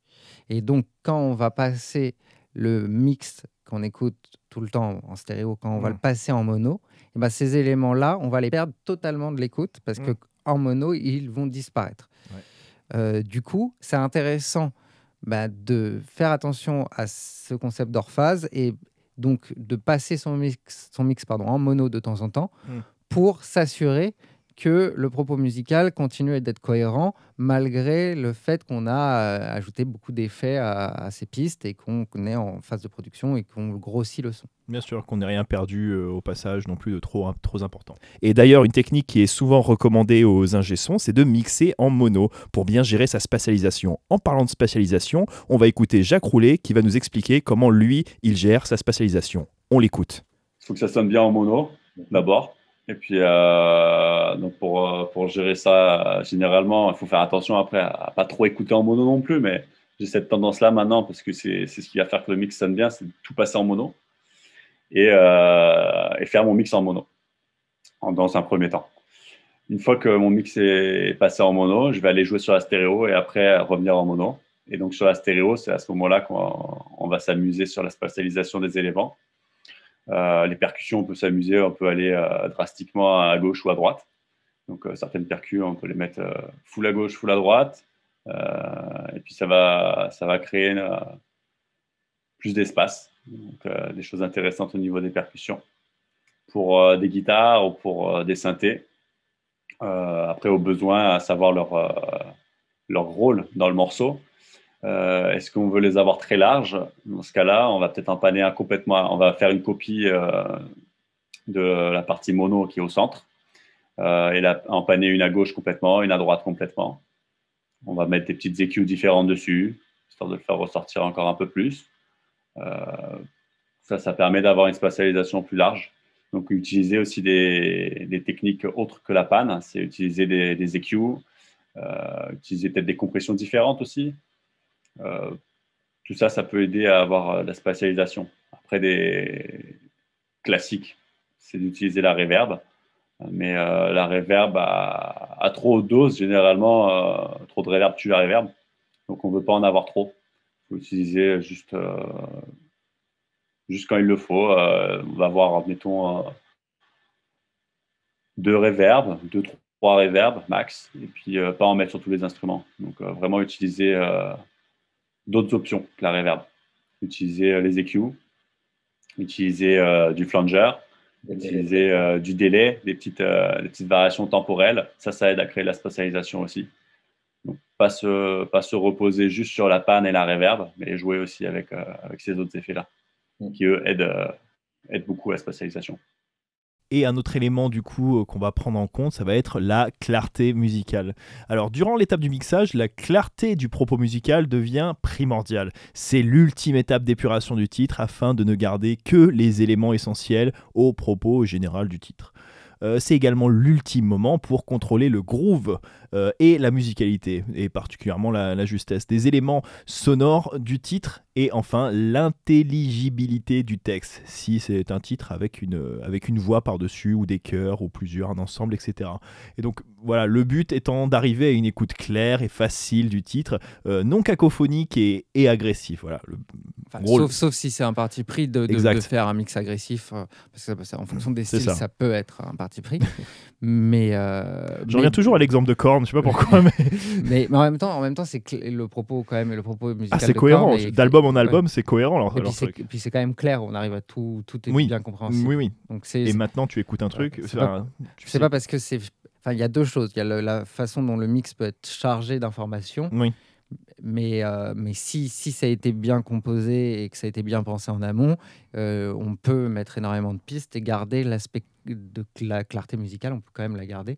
Et donc, quand on va passer le mix qu'on écoute tout le temps en stéréo, quand on mmh. va le passer en mono, et ben ces éléments-là, on va les perdre totalement de l'écoute parce mmh. qu'en mono, ils vont disparaître. Ouais. Euh, du coup, c'est intéressant bah, de faire attention à ce concept d'orphase et donc de passer son mix, son mix pardon, en mono de temps en temps mmh. pour s'assurer que le propos musical continue d'être cohérent malgré le fait qu'on a ajouté beaucoup d'effets à, à ces pistes et qu'on est en phase de production et qu'on grossit le son. Bien sûr, qu'on n'ait rien perdu euh, au passage non plus de trop, un, trop important. Et d'ailleurs, une technique qui est souvent recommandée aux ingé-sons, c'est de mixer en mono pour bien gérer sa spatialisation. En parlant de spatialisation, on va écouter Jacques Roulet qui va nous expliquer comment lui, il gère sa spatialisation. On l'écoute. Il faut que ça sonne bien en mono, d'abord. Et puis, euh, donc pour, pour gérer ça, généralement, il faut faire attention après à ne pas trop écouter en mono non plus, mais j'ai cette tendance-là maintenant parce que c'est ce qui va faire que le mix sonne bien, c'est de tout passer en mono et, euh, et faire mon mix en mono en, dans un premier temps. Une fois que mon mix est passé en mono, je vais aller jouer sur la stéréo et après revenir en mono. Et donc, sur la stéréo, c'est à ce moment-là qu'on on va s'amuser sur la spatialisation des éléments. Euh, les percussions, on peut s'amuser, on peut aller euh, drastiquement à gauche ou à droite. Donc, euh, certaines percus, on peut les mettre euh, full à gauche, full à droite. Euh, et puis, ça va, ça va créer euh, plus d'espace. Donc, euh, des choses intéressantes au niveau des percussions. Pour euh, des guitares ou pour euh, des synthés. Euh, après, au besoin, à savoir leur, euh, leur rôle dans le morceau. Euh, Est-ce qu'on veut les avoir très larges? Dans ce cas-là, on va peut-être empanner un complètement. On va faire une copie euh, de la partie mono qui est au centre euh, et la, empanner une à gauche complètement, une à droite complètement. On va mettre des petites E Q différentes dessus, histoire de le faire ressortir encore un peu plus. Euh, ça, ça permet d'avoir une spatialisation plus large. Donc, utiliser aussi des, des techniques autres que la panne, c'est utiliser des, des E Q, euh, utiliser peut-être des compressions différentes aussi. Euh, tout ça, ça peut aider à avoir euh, la spatialisation. Après, des classiques, c'est d'utiliser la reverb, mais euh, la reverb à, à trop de doses, généralement, euh, trop de reverb tue la reverb, donc on ne veut pas en avoir trop. Il faut utiliser juste, euh, juste quand il le faut. Euh, on va avoir, mettons, euh, deux reverbs, deux, trois reverbs max, et puis euh, pas en mettre sur tous les instruments. Donc euh, vraiment utiliser... Euh, d'autres options que la reverb. Utiliser les E Q, utiliser euh, du flanger, utiliser euh, du délai, des petites, euh, des petites variations temporelles. Ça, ça aide à créer de la spatialisation aussi. Donc, pas se, pas se reposer juste sur la panne et la reverb, mais jouer aussi avec, euh, avec ces autres effets-là, mm. qui, eux, aident, euh, aident beaucoup à la spatialisation. Et un autre élément du coup qu'on va prendre en compte, ça va être la clarté musicale. Alors durant l'étape du mixage, la clarté du propos musical devient primordiale. C'est l'ultime étape d'épuration du titre afin de ne garder que les éléments essentiels au propos général du titre. Euh, c'est également l'ultime moment pour contrôler le groove euh, et la musicalité, et particulièrement la, la justesse des éléments sonores du titre, et enfin l'intelligibilité du texte, si c'est un titre avec une, avec une voix par-dessus, ou des chœurs, ou plusieurs, un ensemble, et cetera. Et donc voilà, le but étant d'arriver à une écoute claire et facile du titre, euh, non cacophonique et, et agressif. Voilà, le, enfin, sauf, sauf si c'est un parti pris de, de, de faire un mix agressif, euh, parce que ça, ça, en fonction des styles, ça. ça peut être un parti pris, mais euh, j'en reviens mais... toujours à l'exemple de Korn, je sais pas pourquoi, mais, mais, mais en même temps, en même temps, c'est le propos quand même, le propos musical. Ah, c'est cohérent, d'album en album, ouais. c'est cohérent. Leur, et, puis leur et puis c'est quand même clair, on arrive à tout, tout est oui. bien compréhensible. Oui, oui. Donc c'est. Et maintenant, tu écoutes un truc. C'est pas, tu sais pas parce que c'est. Enfin, il y a deux choses. Il y a le, la façon dont le mix peut être chargé d'informations. Oui. Mais, euh, mais si, si ça a été bien composé et que ça a été bien pensé en amont, euh, on peut mettre énormément de pistes et garder l'aspect de la clarté musicale, on peut quand même la garder.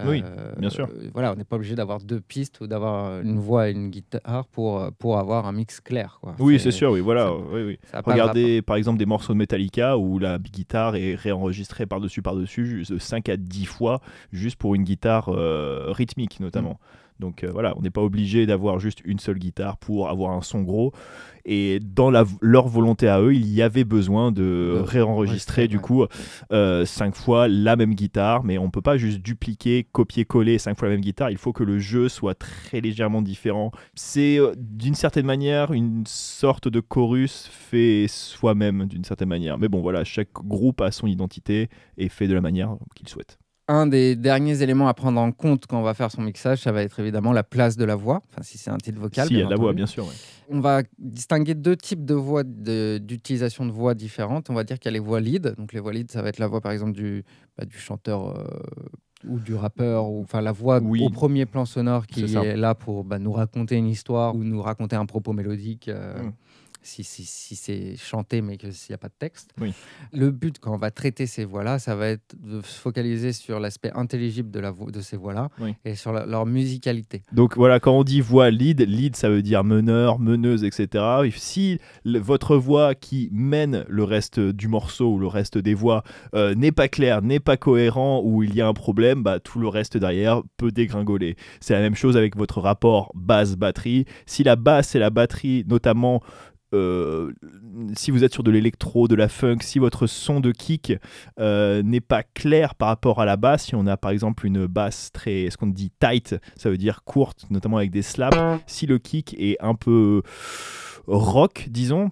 Euh, oui, bien sûr. Euh, voilà, on n'est pas obligé d'avoir deux pistes ou d'avoir une voix et une guitare pour, pour avoir un mix clair. Quoi. Oui, c'est sûr, oui, voilà. Oui, oui. Regardez par exemple des morceaux de Metallica où la guitare est réenregistrée par-dessus, par-dessus, cinq à dix fois, juste pour une guitare euh, rythmique notamment. Mm. Donc euh, voilà, on n'est pas obligé d'avoir juste une seule guitare pour avoir un son gros. Et dans la, leur volonté à eux, il y avait besoin de réenregistrer ouais, du ouais. coup euh, cinq fois la même guitare. Mais on ne peut pas juste dupliquer, copier-coller cinq fois la même guitare. Il faut que le jeu soit très légèrement différent. C'est euh, d'une certaine manière une sorte de chorus fait soi-même d'une certaine manière. Mais bon voilà, chaque groupe a son identité et fait de la manière qu'il souhaite. Un des derniers éléments à prendre en compte quand on va faire son mixage, ça va être évidemment la place de la voix, enfin, si c'est un titre vocal. Si, il y a la voix, bien sûr. Ouais. On va distinguer deux types de voix, d'utilisation de, de voix différentes. On va dire qu'il y a les voix lead. Donc les voix lead, ça va être la voix, par exemple, du, bah, du chanteur euh, ou du rappeur, ou, enfin la voix oui. au premier plan sonore qui est, est là pour bah, nous raconter une histoire ou nous raconter un propos mélodique. Euh, mmh. si, si, si c'est chanté mais qu'il n'y a pas de texte. Oui. Le but, quand on va traiter ces voix-là, ça va être de se focaliser sur l'aspect intelligible de, la vo de ces voix-là oui. et sur la, leur musicalité. Donc voilà, quand on dit voix lead, lead ça veut dire meneur, meneuse, et cetera. Et si le, votre voix qui mène le reste du morceau ou le reste des voix euh, n'est pas claire, n'est pas cohérent, ou il y a un problème, bah, tout le reste derrière peut dégringoler. C'est la même chose avec votre rapport basse-batterie. Si la basse et la batterie, notamment... Euh, si vous êtes sur de l'électro, de la funk, si votre son de kick euh, n'est pas clair par rapport à la basse, si on a par exemple une basse très, ce qu'on dit tight, ça veut dire courte, notamment avec des slaps, si le kick est un peu rock, disons,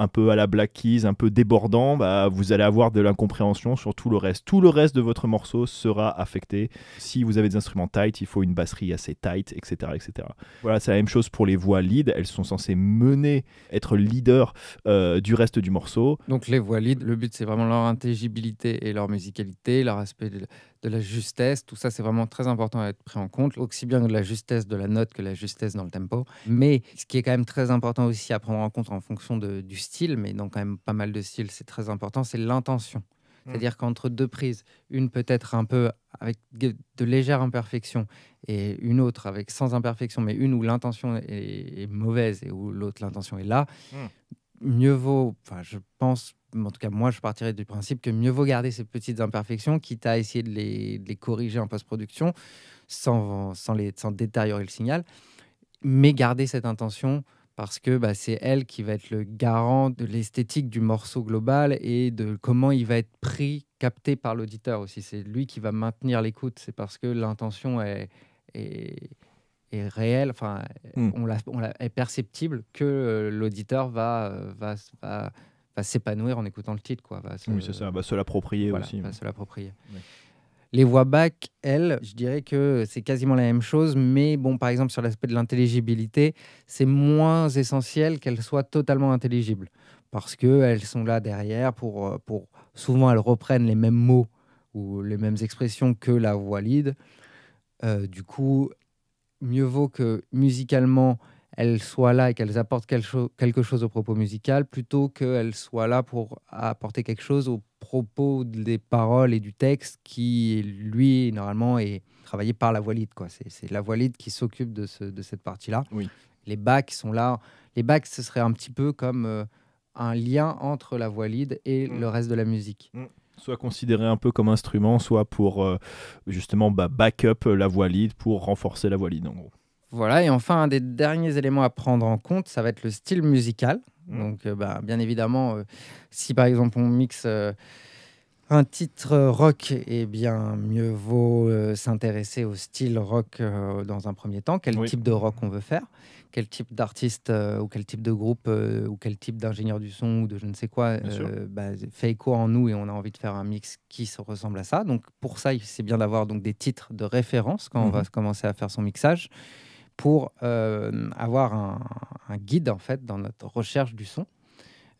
un peu à la Black Keys, un peu débordant, bah, vous allez avoir de l'incompréhension sur tout le reste. Tout le reste de votre morceau sera affecté. Si vous avez des instruments tight, il faut une basserie assez tight, et cetera et cetera. Voilà, c'est la même chose pour les voix lead. Elles sont censées mener, être leader euh, du reste du morceau. Donc les voix lead, le but c'est vraiment leur intelligibilité et leur musicalité, leur aspect de, de la justesse. Tout ça, c'est vraiment très important à être pris en compte, aussi bien de la justesse de la note que la justesse dans le tempo. Mais ce qui est quand même très important aussi à prendre en compte en fonction de, du style, style, mais donc quand même pas mal de styles, c'est très important, c'est l'intention. Mmh. C'est-à-dire qu'entre deux prises, une peut-être un peu avec de légères imperfections et une autre avec sans imperfection, mais une où l'intention est, est mauvaise et où l'autre, l'intention est là, mmh. mieux vaut, enfin je pense, en tout cas moi je partirais du principe que mieux vaut garder ces petites imperfections, quitte à essayer de les, de les corriger en post-production sans, sans, les, sans détériorer le signal, mais garder cette intention parce que bah, c'est elle qui va être le garant de l'esthétique du morceau global et de comment il va être pris, capté par l'auditeur aussi. C'est lui qui va maintenir l'écoute. C'est parce que l'intention est, est, est réelle, enfin, mm. on la, on la, est perceptible que euh, l'auditeur va, euh, va, va, va s'épanouir en écoutant le titre, quoi. Va se, oui, c'est ça, va se l'approprier voilà, aussi. Va se l'approprier. Ouais. Les voix back, elles, je dirais que c'est quasiment la même chose, mais bon, par exemple, sur l'aspect de l'intelligibilité, c'est moins essentiel qu'elles soient totalement intelligibles. parce qu'elles sont là derrière pour, pour... Souvent, elles reprennent les mêmes mots ou les mêmes expressions que la voix lead. Euh, du coup, mieux vaut que musicalement, elles soient là et qu'elles apportent quelque, cho quelque chose au propos musical plutôt qu'elles soient là pour apporter quelque chose au propos des paroles et du texte qui, lui, normalement, est travaillé par la voix lead, quoi. C'est la voix lead qui s'occupe de, ce, de cette partie-là. Oui. Les backs sont là. Les backs, ce serait un petit peu comme euh, un lien entre la voix lead et mmh. le reste de la musique. Mmh. Soit considéré un peu comme instrument, soit pour euh, justement bah, back-up la voix lead pour renforcer la voix lead en gros. Voilà, et enfin, un des derniers éléments à prendre en compte, ça va être le style musical. Mmh. Donc, euh, bah, bien évidemment, euh, si par exemple on mixe euh, un titre euh, rock, eh bien, mieux vaut euh, s'intéresser au style rock euh, dans un premier temps. Quel oui. type de rock on veut faire? Quel type d'artiste euh, ou quel type de groupe euh, ou quel type d'ingénieur du son ou de je ne sais quoi euh, bah, fait écho en nous et on a envie de faire un mix qui se ressemble à ça. Donc, pour ça, c'est bien d'avoir donc des titres de référence quand mmh. on va commencer à faire son mixage, pour euh, avoir un, un guide en fait dans notre recherche du son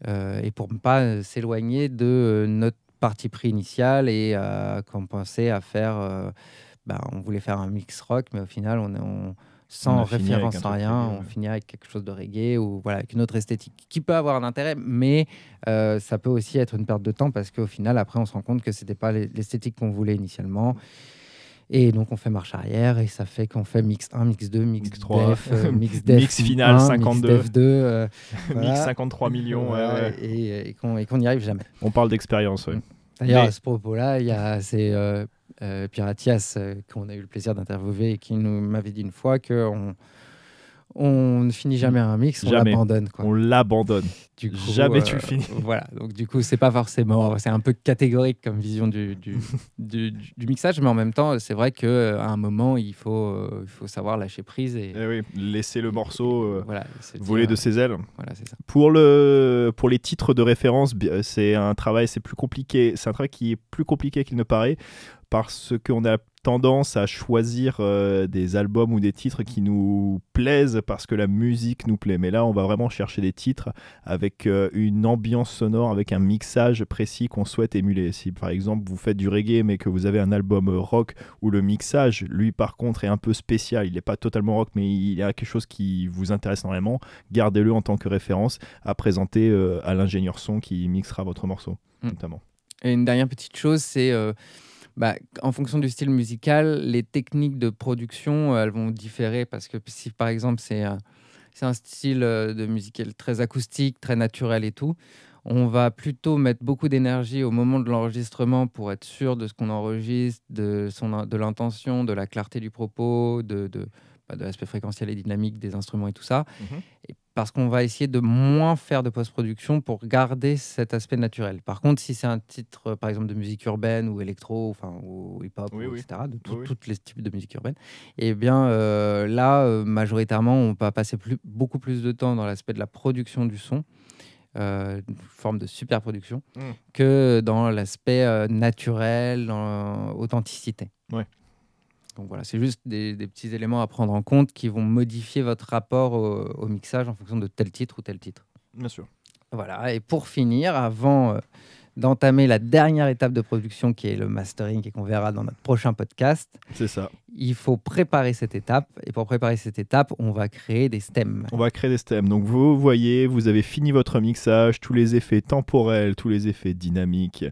euh, et pour ne pas s'éloigner de notre parti pris initial et euh, qu'on pensait à faire, euh, bah, on voulait faire un mix rock, mais au final on, on sans on référence à rien, on ouais. finit avec quelque chose de reggae ou voilà avec une autre esthétique qui peut avoir un intérêt, mais euh, ça peut aussi être une perte de temps parce qu'au final après on se rend compte que c'était pas l'esthétique qu'on voulait initialement. Et donc, on fait marche arrière et ça fait qu'on fait mix un, mix deux, mix trois, mix, euh, mix, mix final un, cinquante-deux, mix, deux, euh, voilà. Mix cinquante-trois millions. Ouais, ouais. Et, et qu'on qu'on n'y arrive jamais. On parle d'expérience, oui. D'ailleurs, mais... à ce propos-là, c'est euh, euh, Pierre Attias euh, qu'on a eu le plaisir d'interviewer et qui m'avait dit une fois qu'on on ne finit jamais un mix, on l'abandonne. On l'abandonne. Jamais euh, tu finis. Voilà, donc du coup, c'est pas forcément... C'est un peu catégorique comme vision du, du, du, du mixage, mais en même temps, c'est vrai qu'à un moment, il faut, euh, il faut savoir lâcher prise. Et, et oui, laisser le morceau euh, voilà, voler dire, de ses ailes. Voilà, c'est ça. Pour, le, pour les titres de référence, c'est un travail, c'est plus compliqué. C'est un travail qui est plus compliqué qu'il ne paraît, parce qu'on a tendance à choisir euh, des albums ou des titres qui nous plaisent parce que la musique nous plaît. Mais là, on va vraiment chercher des titres avec euh, une ambiance sonore, avec un mixage précis qu'on souhaite émuler. Si par exemple vous faites du reggae mais que vous avez un album rock où le mixage, lui par contre, est un peu spécial, il n'est pas totalement rock mais il y a quelque chose qui vous intéresse énormément, gardez-le en tant que référence à présenter euh, à l'ingénieur son qui mixera votre morceau, mmh. notamment. Et une dernière petite chose, c'est... Euh... Bah, en fonction du style musical, les techniques de production, euh, elles vont différer parce que si par exemple c'est euh, un style euh, de musique très acoustique, très naturel et tout, on va plutôt mettre beaucoup d'énergie au moment de l'enregistrement pour être sûr de ce qu'on enregistre, de, de l'intention, de la clarté du propos, de, de, bah, de l'aspect fréquentiel et dynamique des instruments et tout ça. Mmh. Et parce qu'on va essayer de moins faire de post-production pour garder cet aspect naturel. Par contre, si c'est un titre, par exemple, de musique urbaine ou électro, enfin, ou hip-hop, oui, oui. et cetera, de tout, oui, oui. tous les types de musique urbaine, eh bien, euh, là, euh, majoritairement, on va passer plus, beaucoup plus de temps dans l'aspect de la production du son, euh, une forme de super-production, mmh. que dans l'aspect euh, naturel, dans l'authenticité. Ouais. Donc voilà, c'est juste des, des petits éléments à prendre en compte qui vont modifier votre rapport au, au mixage en fonction de tel titre ou tel titre. Bien sûr. Voilà, et pour finir, avant euh, d'entamer la dernière étape de production qui est le mastering et qu'on verra dans notre prochain podcast. C'est ça. Il faut préparer cette étape et pour préparer cette étape, on va créer des stems. On va créer des stems. Donc vous voyez, vous avez fini votre mixage, tous les effets temporels, tous les effets dynamiques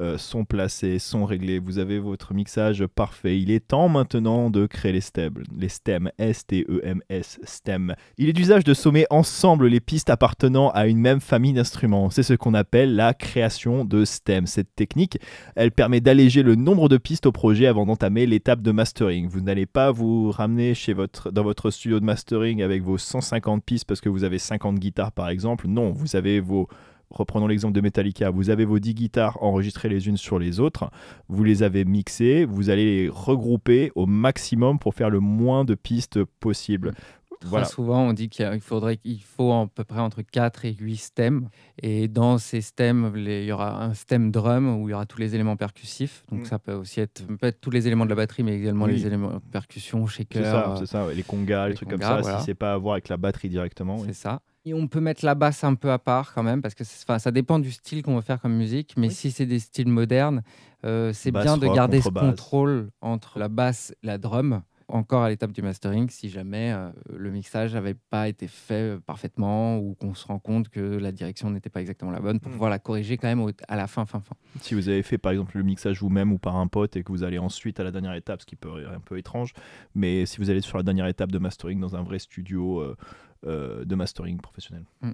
euh, sont placés, sont réglés. Vous avez votre mixage parfait. Il est temps maintenant de créer les stems. Les stems, S T E M S, stems. Il est d'usage de sommer ensemble les pistes appartenant à une même famille d'instruments. C'est ce qu'on appelle la création de stems. Cette technique, elle permet d'alléger le nombre de pistes au projet avant d'entamer l'étape de mastering. Vous n'allez pas vous ramener chez votre, dans votre studio de mastering avec vos cent cinquante pistes parce que vous avez cinquante guitares par exemple. Non, vous avez vos... Reprenons l'exemple de Metallica. Vous avez vos dix guitares enregistrées les unes sur les autres. Vous les avez mixées. Vous allez les regrouper au maximum pour faire le moins de pistes possible. Voilà. Très souvent, on dit qu'il faudrait qu'il faut à peu près entre quatre et huit stems. Et dans ces stems, les, il y aura un stem drum où il y aura tous les éléments percussifs. Donc mmh. ça peut aussi être, peut être tous les éléments de la batterie, mais également oui. les éléments de percussion, shaker. C'est ça, euh, c'est ça ouais. les congas, les, les trucs congas, comme ça, voilà. si c'est pas à voir avec la batterie directement. C'est oui. ça. Et on peut mettre la basse un peu à part quand même, parce que ça dépend du style qu'on veut faire comme musique. Mais oui. si c'est des styles modernes, euh, c'est bien de garder ce contrôle entre la basse et la drum. Encore à l'étape du mastering, si jamais euh, le mixage n'avait pas été fait euh, parfaitement ou qu'on se rend compte que la direction n'était pas exactement la bonne, pour mmh. pouvoir la corriger quand même au, à la fin, fin, fin. Si vous avez fait par exemple le mixage vous-même ou par un pote et que vous allez ensuite à la dernière étape, ce qui peut être un peu étrange, mais si vous allez sur la dernière étape de mastering dans un vrai studio euh, euh, de mastering professionnel. Mmh.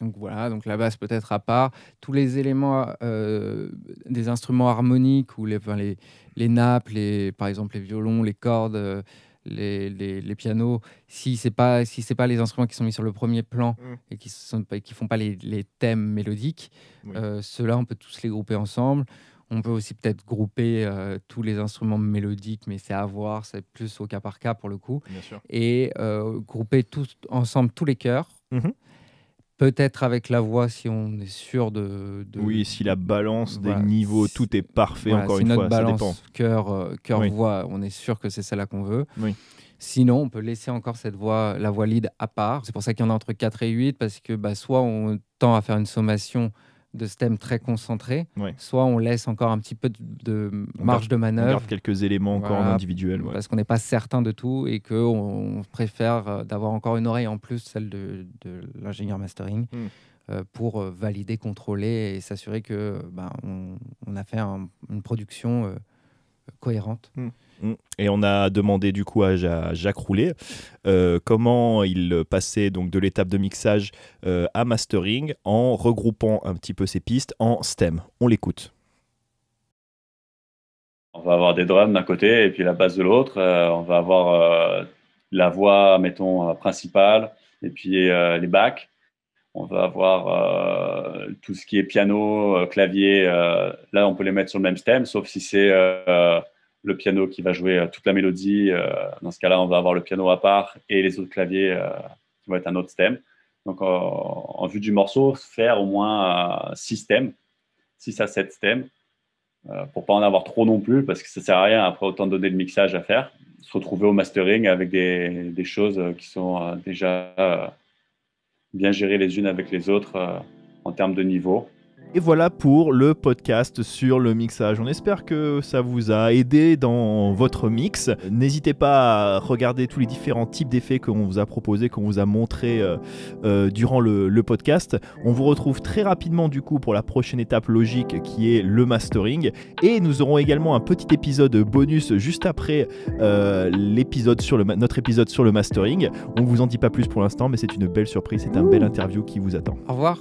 Donc voilà, donc la basse peut-être à part. Tous les éléments euh, des instruments harmoniques, ou les, enfin les, les nappes, les, par exemple les violons, les cordes, euh, les, les, les pianos, si ce n'est pas, si c'est pas les instruments qui sont mis sur le premier plan mmh. et qui ne font pas les, les thèmes mélodiques, oui. euh, ceux-là, on peut tous les grouper ensemble. On peut aussi peut-être grouper euh, tous les instruments mélodiques, mais c'est à voir, c'est plus au cas par cas pour le coup. Bien sûr. Et euh, grouper tous, ensemble tous les chœurs. Mmh. Peut-être avec la voix, si on est sûr de... de... Oui, si la balance voilà. des niveaux, si... tout est parfait, voilà, encore si une fois, balance, ça dépend. Cœur, cœur oui. voix, on est sûr que c'est celle-là qu'on veut. Oui. Sinon, on peut laisser encore cette voix, la voix lead à part. C'est pour ça qu'il y en a entre quatre et huit, parce que bah, soit on tend à faire une sommation de stems très concentrés, oui. soit on laisse encore un petit peu de, de marge garde, de manœuvre. On garde quelques éléments encore voilà, individuels. Ouais. Parce qu'on n'est pas certain de tout et qu'on préfère d'avoir encore une oreille en plus, celle de, de l'ingénieur mastering, mm. euh, pour valider, contrôler et s'assurer que ben, on, on a fait un, une production euh, cohérente. Mm. Et on a demandé du coup à Jacques Roulet euh, comment il passait donc de l'étape de mixage euh, à mastering en regroupant un petit peu ses pistes en stem. On l'écoute. On va avoir des drums d'un côté et puis la basse de l'autre. Euh, on va avoir euh, la voix, mettons, euh, principale et puis euh, les backs. On va avoir euh, tout ce qui est piano, euh, clavier. Euh, là, on peut les mettre sur le même stem, sauf si c'est... Euh, le piano qui va jouer toute la mélodie. Dans ce cas-là, on va avoir le piano à part et les autres claviers qui vont être un autre stem. Donc, en, en vue du morceau, faire au moins six stems, six à sept stems, pour ne pas en avoir trop non plus, parce que ça ne sert à rien, après autant donner le mixage à faire, se retrouver au mastering avec des, des choses qui sont déjà bien gérées les unes avec les autres en termes de niveau. Et voilà pour le podcast sur le mixage. On espère que ça vous a aidé dans votre mix. N'hésitez pas à regarder tous les différents types d'effets qu'on vous a proposés, qu'on vous a montrés euh, euh, durant le, le podcast. On vous retrouve très rapidement du coup pour la prochaine étape logique qui est le mastering. Et nous aurons également un petit épisode bonus juste après euh, l'épisode sur le, notre épisode sur le mastering. On ne vous en dit pas plus pour l'instant, mais c'est une belle surprise, c'est un bel interview qui vous attend. Au revoir.